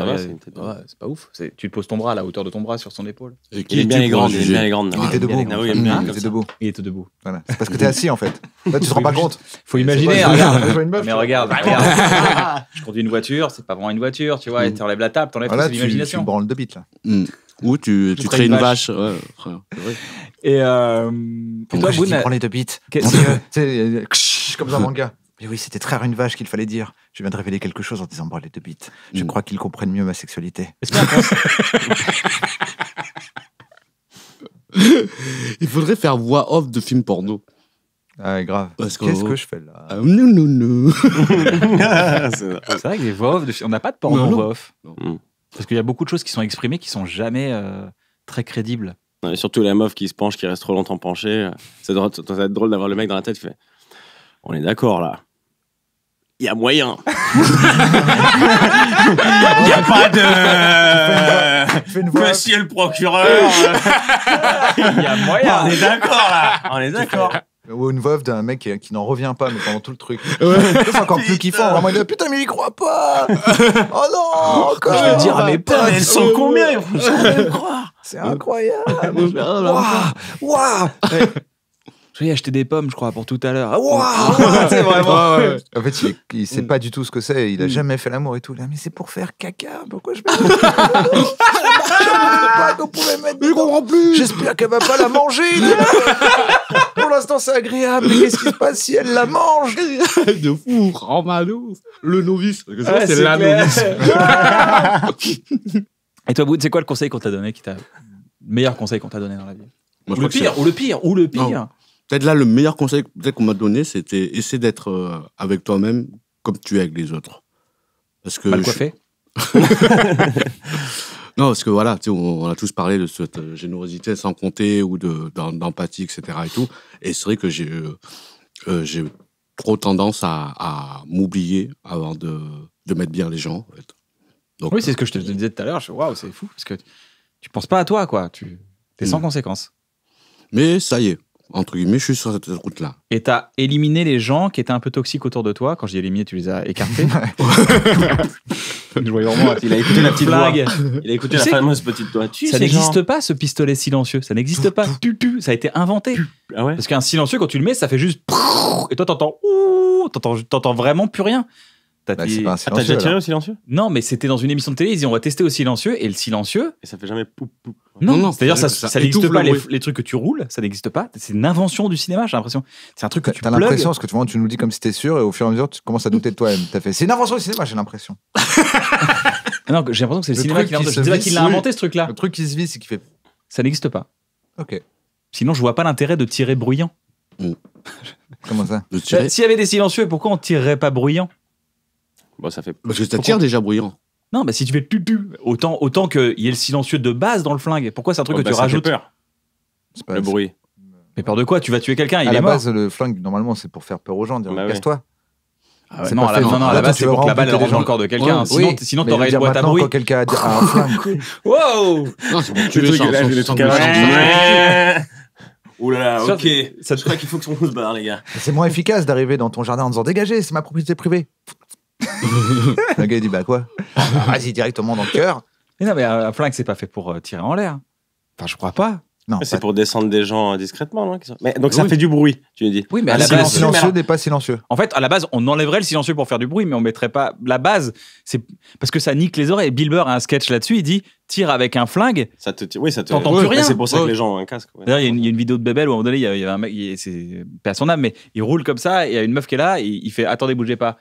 pas ouf. Tu poses ton bras à la hauteur de ton bras sur son épaule. Et il est bien grande. Il est grande. Il était debout. Il était debout. Voilà. C'est parce que t'es assis en fait. Là, tu te rends pas compte. Faut imaginer. Mais regarde, je conduis une voiture. C'est pas vraiment une voiture, tu vois. T'enlèves la table, t'enlèves l'imagination. Tu branles deux bites là. Ou tu crées une vache. Et toi, Boone, prends les deux bites. Comme dans un manga. Mais oui, c'était très rare une vache qu'il fallait dire. Je viens de révéler quelque chose en disant brûler de bites. Je crois qu'ils comprennent mieux ma sexualité. Est-ce qu'on il faudrait faire voix off de films porno. Ah, grave. Qu'est-ce que je fais là? Non, non, non. C'est vrai que les voix off, on n'a pas de porno voix off. Non. Parce qu'il y a beaucoup de choses qui sont exprimées qui sont jamais très crédibles. Et surtout la meuf qui se penche, qui reste trop longtemps penchée. Ça doit être drôle d'avoir le mec dans la tête qui fait on est d'accord là. Il y a moyen. Il n'y a pas de... Monsieur le procureur. Il y a moyen. On est d'accord, là. On est d'accord. Ou une voix off d'un mec qui n'en revient pas, mais pendant tout le truc. C'est encore plus kiffant. Vraiment, il dit, putain, mais j'y crois pas. Oh non, encore. Je vais dire, mais putain, elles sont combien? Ils vont jamais me croire. C'est incroyable. Waouh. J'ai acheté des pommes, je crois, pour tout à l'heure. Waouh, c'est vraiment. Ouais. En fait, il sait pas du tout ce que c'est. Il a jamais fait l'amour et tout. Là, mais c'est pour faire caca. Pourquoi je me je comprends plus. J'espère qu'elle va pas la manger. Pour l'instant, c'est agréable. Mais qu'est-ce qui se passe si elle la mange? De fou. En manos. Le novice. C'est la novice. Et toi, Boone, c'est quoi le conseil qu'on t'a donné, le meilleur conseil qu'on t'a donné dans la vie? Ou le pire, ou le pire. Peut-être là, le meilleur conseil qu'on m'a donné, c'était essayer d'être avec toi-même comme tu es avec les autres. Parce que mal coiffé. Non, parce que voilà, on a tous parlé de cette générosité sans compter ou d'empathie, etc. Et tout. Et c'est vrai que j'ai trop tendance à m'oublier avant de mettre bien les gens. En fait. Donc, oui, c'est ce que je te disais tout à l'heure. Waouh, c'est fou, parce que tu penses pas à toi, quoi. Tu es sans conséquence. Mais ça y est. Entre guillemets, je suis sur cette route-là. Et t'as éliminé les gens qui étaient un peu toxiques autour de toi. Quand je dis éliminé, tu les as écartés. Je voyais vraiment, il a écouté la petite blague. Il a écouté la fameuse petite doigt. Ça n'existe pas, ce pistolet silencieux. Ça n'existe pas. Ça a été inventé. Ah ouais. Parce qu'un silencieux, quand tu le mets, ça fait juste. Et toi, t'entends vraiment plus rien. Bah, t'as déjà tiré au silencieux? Non, mais c'était dans une émission de télé. Ils disaient on va tester au silencieux, et le silencieux. Et ça fait jamais poup poup. Non, c'est-à-dire ça n'existe pas. Les trucs que tu roules, ça n'existe pas. C'est une invention du cinéma, j'ai l'impression. C'est un truc que tu plugues. T'as l'impression, parce que tu nous le dis comme si t'es sûr, et au fur et à mesure, tu commences à douter de toi-même. T'as fait c'est une invention du cinéma, j'ai l'impression. Non, j'ai l'impression que c'est le cinéma qui l'a inventé, ce truc-là. Le truc qui se vise, c'est qui fait. Ça n'existe pas. Ok. Sinon, je vois pas l'intérêt de tirer bruyant. Comment ça? S'il y avait des silencieux, pourquoi on tirerait pas bruyant? Bon, ça fait... Parce que ça tire déjà bruyant. Non, bah si tu fais tutu, autant qu'il y ait le silencieux de base dans le flingue. Pourquoi c'est un truc que tu rajoutes? Peur. Pas le bruit. Mais peur de quoi? Tu vas tuer quelqu'un, il est mort. À la base, le flingue, normalement, c'est pour faire peur aux gens, dire casse-toi. Ah ouais, non, à la base, c'est pour que la balle rentre dans le corps de quelqu'un. Sinon, t'aurais une boîte à bruit. Quand quelqu'un a dit un flingue. Wow! Non, c'est bon, tu es oulala, ok. Ça te croit qu'il faut que son se barre, les gars. C'est moins efficace d'arriver dans ton jardin en disant dégagez, c'est ma propriété privée. Le gars il dit bah quoi? Vas-y directement dans le cœur. Mais non, mais un flingue c'est pas fait pour tirer en l'air. Enfin je crois pas. Non. C'est pour descendre des gens discrètement, non? Mais donc ça fait du bruit, tu dis. Oui, mais à la base silencieux n'est pas silencieux. En fait à la base on enlèverait le silencieux pour faire du bruit, mais on mettrait pas la base. C'est parce que ça nique les oreilles. Bill Burr a un sketch là-dessus. Il dit tire avec un flingue. Ça te oui ça te. T'entends plus rien. C'est pour ça que les gens ont un casque. D'ailleurs il y a une vidéo de Bebel où à un moment donné il y a un mec, c'est pas son âme, mais il roule comme ça et il y a une meuf qui est là. Il fait attendez bougez pas.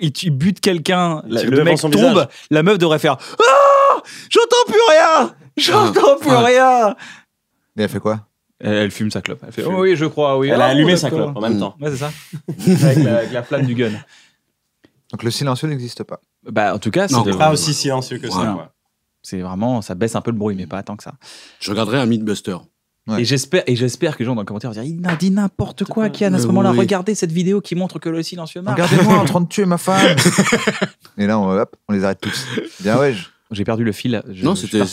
Il bute quelqu'un, le mec tombe, visage. La meuf devrait faire ah, j'entends plus rien, j'entends plus rien. Et elle fait quoi? Elle fume sa clope. Elle fait oh, oui, je crois, oui. Elle a allumé sa clope en même temps. Ouais, c'est ça. Avec la flamme du gun. Donc le silencieux n'existe pas. Bah en tout cas, c'est pas aussi silencieux que ça. C'est vraiment, ça baisse un peu le bruit, mais pas tant que ça. Je regarderai un Mythbuster. Ouais. Et j'espère que les gens dans le commentaire vont dire il a dit n'importe quoi, Kyan, à ce moment-là, oui. Regardez cette vidéo qui montre que le silence marche. Regardez-moi en train de tuer ma femme. Et là, on les arrête tous. Bien, ouais. J'ai perdu le fil. Non, c'était le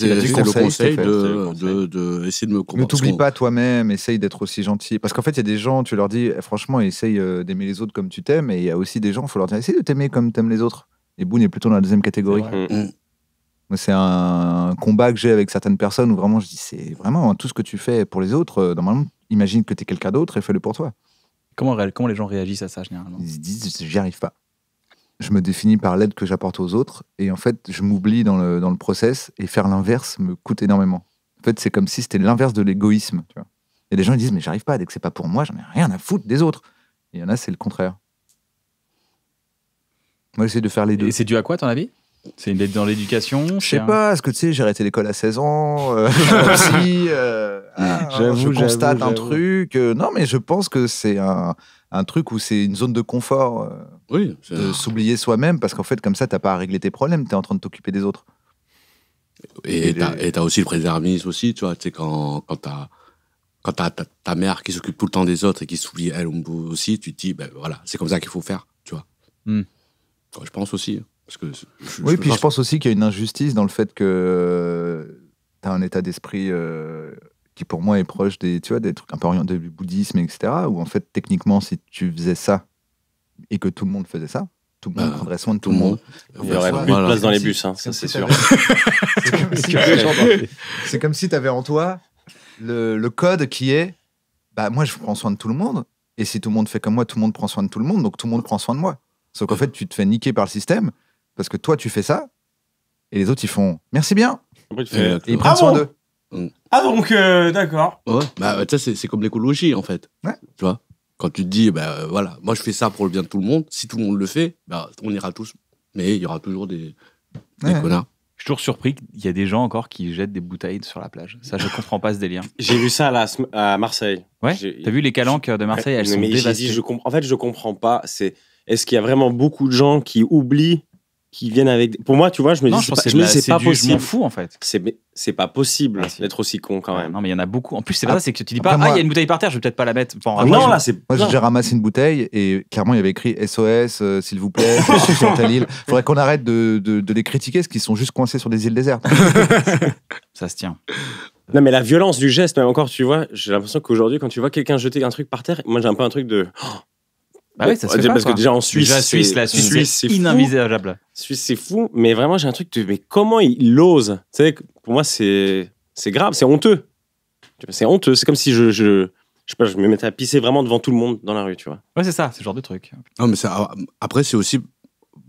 conseil de essayer de me comprendre. Ne t'oublie pas toi-même, essaye d'être aussi gentil. Parce qu'en fait, il y a des gens, tu leur dis, franchement, essaye d'aimer les autres comme tu t'aimes. Et il y a aussi des gens, il faut leur dire, essaye de t'aimer comme t'aimes les autres. Et Boone est plutôt dans la deuxième catégorie. C'est un combat que j'ai avec certaines personnes où vraiment je dis, c'est vraiment tout ce que tu fais pour les autres. Normalement, imagine que t'es quelqu'un d'autre et fais-le pour toi. Comment les gens réagissent à ça généralement? Ils se disent, j'y arrive pas. Je me définis par l'aide que j'apporte aux autres et en fait, je m'oublie dans le process et faire l'inverse me coûte énormément. En fait, c'est comme si c'était l'inverse de l'égoïsme. Et les gens ils disent, mais j'arrive pas, dès que c'est pas pour moi, j'en ai rien à foutre des autres. Et il y en a, c'est le contraire. Moi, j'essaie de faire les deux. Et c'est dû à quoi, ton avis? C'est une aide dans l'éducation? Je sais pas, parce que tu sais, j'ai arrêté l'école à 16 ans, je constate un truc. Non, mais je pense que c'est un truc où c'est une zone de confort, oui, de s'oublier soi-même, parce qu'en fait, comme ça, t'as pas à régler tes problèmes, t'es en train de t'occuper des autres. Et t'as aussi le préservatif aussi, tu vois, tu sais, quand t'as ta mère qui s'occupe tout le temps des autres et qui s'oublie elle aussi, tu te dis, ben voilà, c'est comme ça qu'il faut faire, tu vois. Mm. Je pense aussi, parce que... oui, puis je pense aussi qu'il y a une injustice dans le fait que t'as un état d'esprit... qui pour moi est proche des, tu vois, des trucs un peu orientés du bouddhisme, etc., où en fait, techniquement, si tu faisais ça et que tout le monde faisait ça, tout le monde prendrait soin de tout le monde. Il n'y aurait plus de place dans les bus, hein, ça c'est sûr. C'est comme si tu avais en toi le code qui est bah, moi je prends soin de tout le monde, et si tout le monde fait comme moi, tout le monde prend soin de tout le monde, donc tout le monde prend soin de moi. Sauf qu'en fait, tu te fais niquer par le système, parce que toi tu fais ça, et les autres ils font merci bien, et ils prennent soin d'eux. Ah donc, d'accord. Ouais, bah ça c'est comme l'écologie en fait. Ouais. Tu vois, quand tu te dis, bah voilà, moi je fais ça pour le bien de tout le monde, si tout le monde le fait, bah on ira tous. Mais il y aura toujours des connards. Je suis toujours surpris qu'il y a des gens encore qui jettent des bouteilles sur la plage. Ça, je comprends pas ce délire. J'ai vu ça à Marseille. Ouais. T'as vu les calanques de Marseille, elles sont dévastées. En fait, je comprends pas. Est-ce qu'il y a vraiment beaucoup de gens qui oublient, qui viennent avec... Pour moi, tu vois, je me dis, c'est pas possible. Je m'en fous, en fait. C'est pas possible d'être aussi con, quand même. Non, mais il y en a beaucoup. En plus, c'est pas ça, c'est que tu dis pas, ah, il y a une bouteille par terre, je vais peut-être pas la mettre. Non, là, c'est... Moi, j'ai ramassé une bouteille, et clairement, il y avait écrit SOS, s'il vous plaît, je suis à ta île. Faudrait qu'on arrête de les critiquer, parce qu'ils sont juste coincés sur des îles désertes. Ça se tient. Non, mais la violence du geste, même encore, tu vois, j'ai l'impression qu'aujourd'hui, quand tu vois quelqu'un jeter un truc par terre, moi, j'ai un peu un truc de... Ah ouais, ça se fait parce que déjà en Suisse, la Suisse c'est inenvisageable. Suisse, c'est fou, mais vraiment j'ai un truc de mais comment il ose, tu sais, pour moi c'est grave, c'est honteux. C'est honteux, c'est comme si je sais pas, je me mettais à pisser vraiment devant tout le monde dans la rue, tu vois. Ouais, c'est ça, ce genre de truc. Non mais ça, après c'est aussi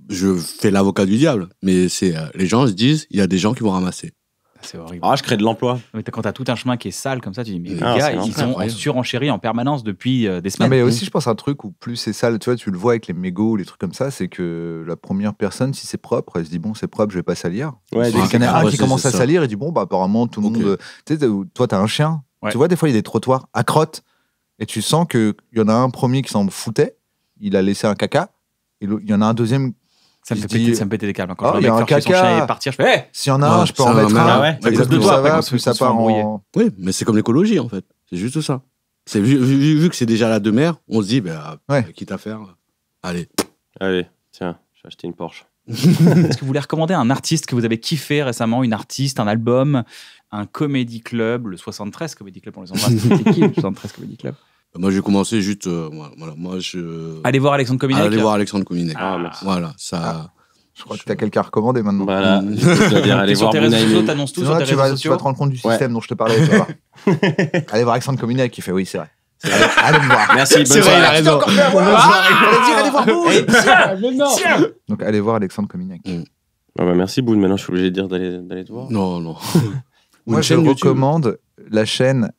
je fais l'avocat du diable, mais c'est les gens se disent il y a des gens qui vont ramasser. C'est horrible. Ah, je crée de l'emploi. Mais quand t'as tout un chemin qui est sale comme ça, tu dis, mais les gars, ils sont surenchéris en permanence depuis des semaines. Non, mais aussi, je pense à un truc où plus c'est sale, tu vois, tu le vois avec les mégots, les trucs comme ça, c'est que la première personne, si c'est propre, elle se dit, bon, c'est propre, je vais pas salir. Ouais, dès qu'il y en a un qui commence à salir, il dit, bon, bah, apparemment, tout le monde. Tu sais, toi, t'as un chien. Ouais. Tu vois, des fois, il y a des trottoirs à crotte. Et tu sens qu'il y en a un premier qui s'en foutait. Il a laissé un caca. Et il y en a un deuxième. Ça me pétait des câbles. Quand il y a un caca, partir, je fais hey, s'il y en a un, je peux en mettre un. Ouais, ça part en... Oui, mais c'est comme l'écologie, en fait. C'est juste ça. Vu que c'est déjà la de mer, on se dit, bah, quitte à faire, allez, tiens, j'ai acheté une Porsche. Est-ce que vous voulez recommander un artiste que vous avez kiffé récemment, une artiste, un album, un comédie club, le 73 Comédie Club, on les embrasse. C'est qui, le 73 Comédie Club? Moi, j'ai commencé juste... voilà, moi, je... Allez voir Alexandre Kominek. Allez voir Alexandre Kominek. Ah, merci. Voilà, ça... Je crois que t'as quelqu'un à recommander maintenant. Voilà. Allez voir tes réseaux sociaux, t'annonces tout sur tes réseaux sociaux. Tu vas te rendre compte du système dont je te parlais. Allez voir Alexandre Kominek qui fait oui, c'est vrai. Allez me voir. Merci, bonne soirée. Il a raison. Allez voir Boone. Tiens. Donc, allez voir Alexandre Kominek. Merci, Boone. Maintenant, je suis obligé de dire d'aller te voir. Non, non. Moi, je recommande la chaîne...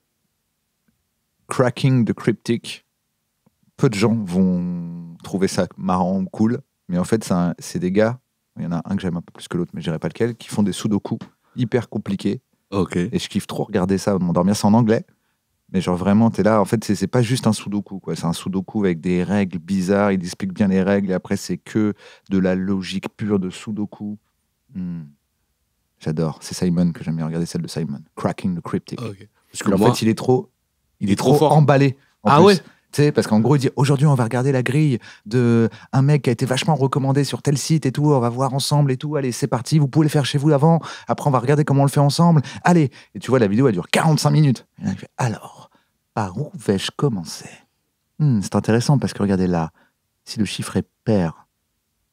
Cracking the cryptic. Peu de gens vont trouver ça marrant ou cool, mais en fait, c'est des gars, il y en a un que j'aime un peu plus que l'autre, mais je dirais pas lequel, qui font des sudoku hyper compliqués. Okay. Et je kiffe trop regarder ça, m'endormir, c'est en anglais, mais genre vraiment, t'es là, en fait, c'est pas juste un sudoku, quoi. C'est un sudoku avec des règles bizarres, ils expliquent bien les règles, et après, c'est que de la logique pure de sudoku. J'adore, c'est Simon que j'aime bien regarder, celle de Simon. Cracking the cryptic. Okay. Parce que en fait, il est trop emballé. Ah ouais? Tu sais, parce qu'en gros, il dit aujourd'hui, on va regarder la grille de un mec qui a été vachement recommandé sur tel site et tout. On va voir ensemble et tout. Allez, c'est parti. Vous pouvez le faire chez vous avant. Après, on va regarder comment on le fait ensemble. Allez. Et tu vois, la vidéo, elle dure 45 minutes. Et là, il fait, alors, par où vais-je commencer? C'est intéressant parce que regardez là, si le chiffre est pair,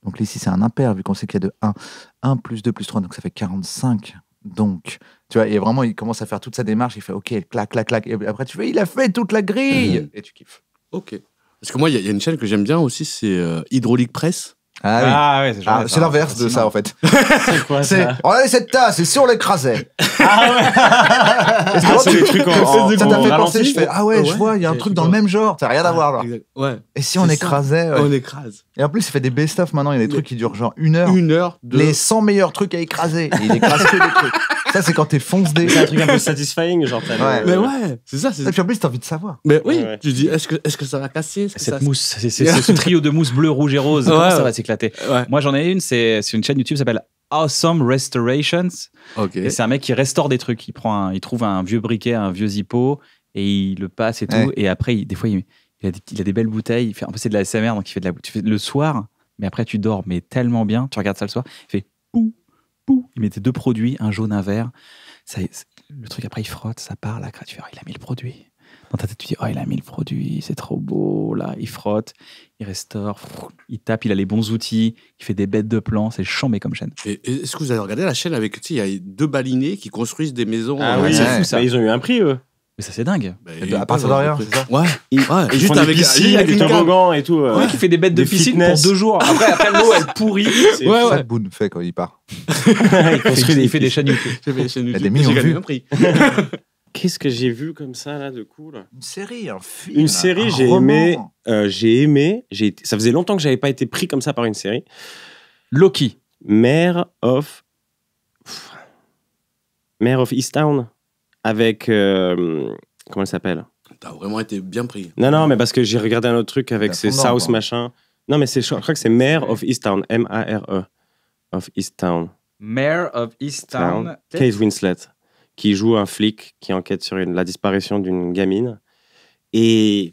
donc là, ici, c'est un impair, vu qu'on sait qu'il y a de 1, 1 plus 2 plus 3, donc ça fait 45. Donc, tu vois, et vraiment, il commence à faire toute sa démarche, il fait OK, clac, clac, clac. Et après, tu fais, il a fait toute la grille. Et tu kiffes. OK. Parce que moi, il y a une chaîne que j'aime bien aussi, c'est Hydraulique Presse. Ah oui, ah, c'est l'inverse de ça, en fait. C'est quoi ça? Regardez cette tasse, c'est sur l'écrasé. Ah ouais. C'est des trucs en... Ça t'a fait penser, je fais, ah ouais, je vois, il y a un truc dans le même genre, ça n'a rien à voir. Ouais. Et si on écrasait... On écrase. Et en plus, il fait des best-of maintenant, il y a des trucs qui durent genre une heure. Une heure. Les 100 meilleurs trucs à écraser. Et il écrase que des trucs. Ça, c'est quand t'es foncedé. C'est un truc un peu satisfying, genre. Mais ouais, c'est ça. Et puis en plus, t'as envie de savoir. Mais oui, tu dis, est-ce que ça va casser cette mousse? C'est ce trio de mousse bleu, rouge et rose. Ça va s'éclater. Moi, j'en ai une, c'est une chaîne YouTube qui s'appelle Awesome Restorations. Et c'est un mec qui restaure des trucs. Il trouve un vieux briquet, un vieux zippo, et il le passe et tout. Et après, des fois, il a des belles bouteilles. En fait, c'est de la SMR, donc il fait de la bouteille le soir, mais après, tu dors, mais tellement bien. Tu regardes ça le soir, il fait pou. Il mettait deux produits, un jaune, un vert. Ça, le truc, après, il frotte, ça part. Là, tu fais, oh, il a mis le produit. Dans ta tête, tu dis, oh, il a mis le produit, c'est trop beau. Là, il frotte, il restaure, il tape, il a les bons outils, il fait des bêtes de plans, c'est chambé comme chaîne. Est-ce que vous avez regardé la chaîne avec, tu sais, il y a deux balinés qui construisent des maisons? Ah oui, c'est fou, ça. Mais ils ont eu un prix, eux. Mais ça, c'est dingue. À partir de rien, c'est ça. Ouais. Et juste avec du toboggan et tout. Ouais, qui fait des bêtes de piscine pour 2 jours. Après l'eau, elle pourrit. C'est ça que Boone fait quand il part. Il fait des chaînes YouTube. J'ai gagné un prix. Qu'est-ce que j'ai vu comme ça, là, de coup là? Une série, un film. Une série, j'ai aimé. Ça faisait longtemps que j'avais pas été pris comme ça par une série. Loki. Mare of Easttown. Avec... comment elle s'appelle? T'as vraiment été bien pris. Non, non, mais parce que j'ai regardé un autre truc avec ces South machin. Non, mais je crois que c'est Mare of Easttown. M-A-R-E. Of Easttown. Mare of Easttown. Kate Winslet, qui joue un flic qui enquête sur la disparition d'une gamine. Et...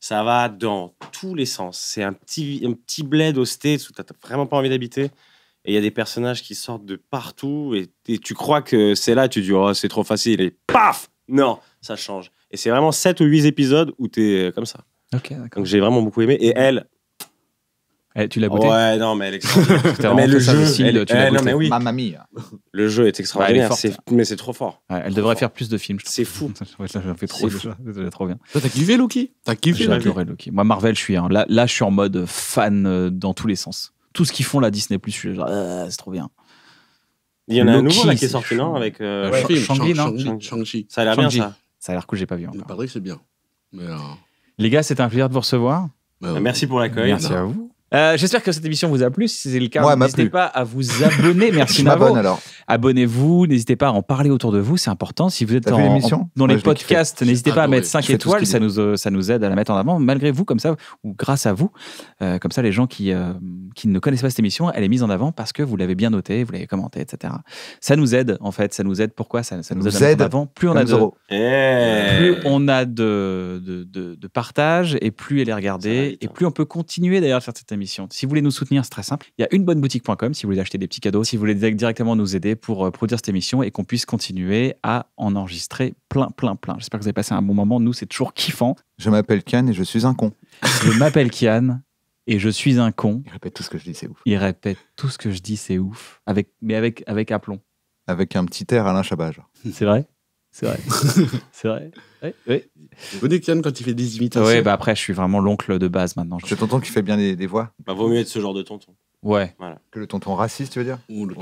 ça va dans tous les sens. C'est un petit bled hosté où t'as vraiment pas envie d'habiter. Et il y a des personnages qui sortent de partout. Et tu crois que c'est là, tu dis, oh, c'est trop facile. Et paf! Non, ça change. Et c'est vraiment 7 ou 8 épisodes où t'es comme ça. Ok, d'accord. Donc j'ai vraiment beaucoup aimé. Et elle. Tu l'as goûté? Ouais, non, mais Alexandre. Mais le jeu. Mamma mia. Le jeu est extraordinaire. Mais c'est trop fort. Elle devrait faire plus de films. C'est fou. J'en fais trop. C'est trop bien. Toi, t'as kiffé Loki? T'as kiffé? J'ai adoré Loki. Moi, Marvel, je suis. Là, je suis en mode fan dans tous les sens. Tout ce qu'ils font là, Disney+, je suis genre, c'est trop bien. Il y en a un nouveau là qui est sorti, non? Avec Shang-Chi. Ça a l'air bien, ça. Ça a l'air cool, j'ai pas vu encore. Pareil, c'est bien. Les gars, c'était un plaisir de vous recevoir. Merci pour l'accueil. Merci à vous. J'espère que cette émission vous a plu. Si c'est le cas, n'hésitez pas à vous abonner. Merci Navo. Abonnez-vous. N'hésitez pas à en parler autour de vous. C'est important. Si vous êtes dans les podcasts, n'hésitez pas à mettre 5 étoiles. Ça nous aide à la mettre en avant, malgré vous, comme ça, ou grâce à vous. Comme ça, les gens qui ne connaissent pas cette émission, elle est mise en avant parce que vous l'avez bien notée, vous l'avez commentée, etc. Ça nous aide, en fait. Ça nous aide. Pourquoi? Ça nous aide en avant. Plus on a de partage, et plus elle est regardée, et plus on peut continuer d'ailleurs à faire cette émission. Si vous voulez nous soutenir, c'est très simple. Il y a unebonneboutique.com si vous voulez acheter des petits cadeaux, si vous voulez directement nous aider pour produire cette émission et qu'on puisse continuer à en enregistrer plein. J'espère que vous avez passé un bon moment. Nous, c'est toujours kiffant. Je m'appelle Kyan et je suis un con. Je m'appelle Kyan et je suis un con. Il répète tout ce que je dis, c'est ouf. Il répète tout ce que je dis, c'est ouf. Mais avec aplomb. Avec un petit air Alain Chabat. C'est vrai? C'est vrai. C'est vrai. Oui. Vous dites Kyan quand il fait des imitations. Oui, bah après, je suis vraiment l'oncle de base maintenant. C'est tonton qui fait bien des voix. Bah, vaut mieux être ce genre de tonton. Ouais. Voilà. Que le tonton raciste, tu veux dire? Ou le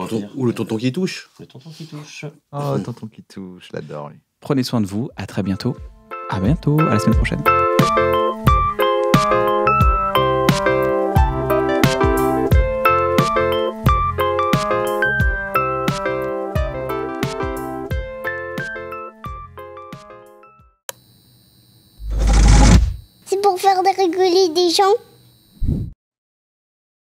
tonton qui touche. Le tonton qui touche. Oh, tonton qui touche, l'adore lui. Prenez soin de vous, à très bientôt. À bientôt, à la semaine prochaine. Pour faire rigoler des gens.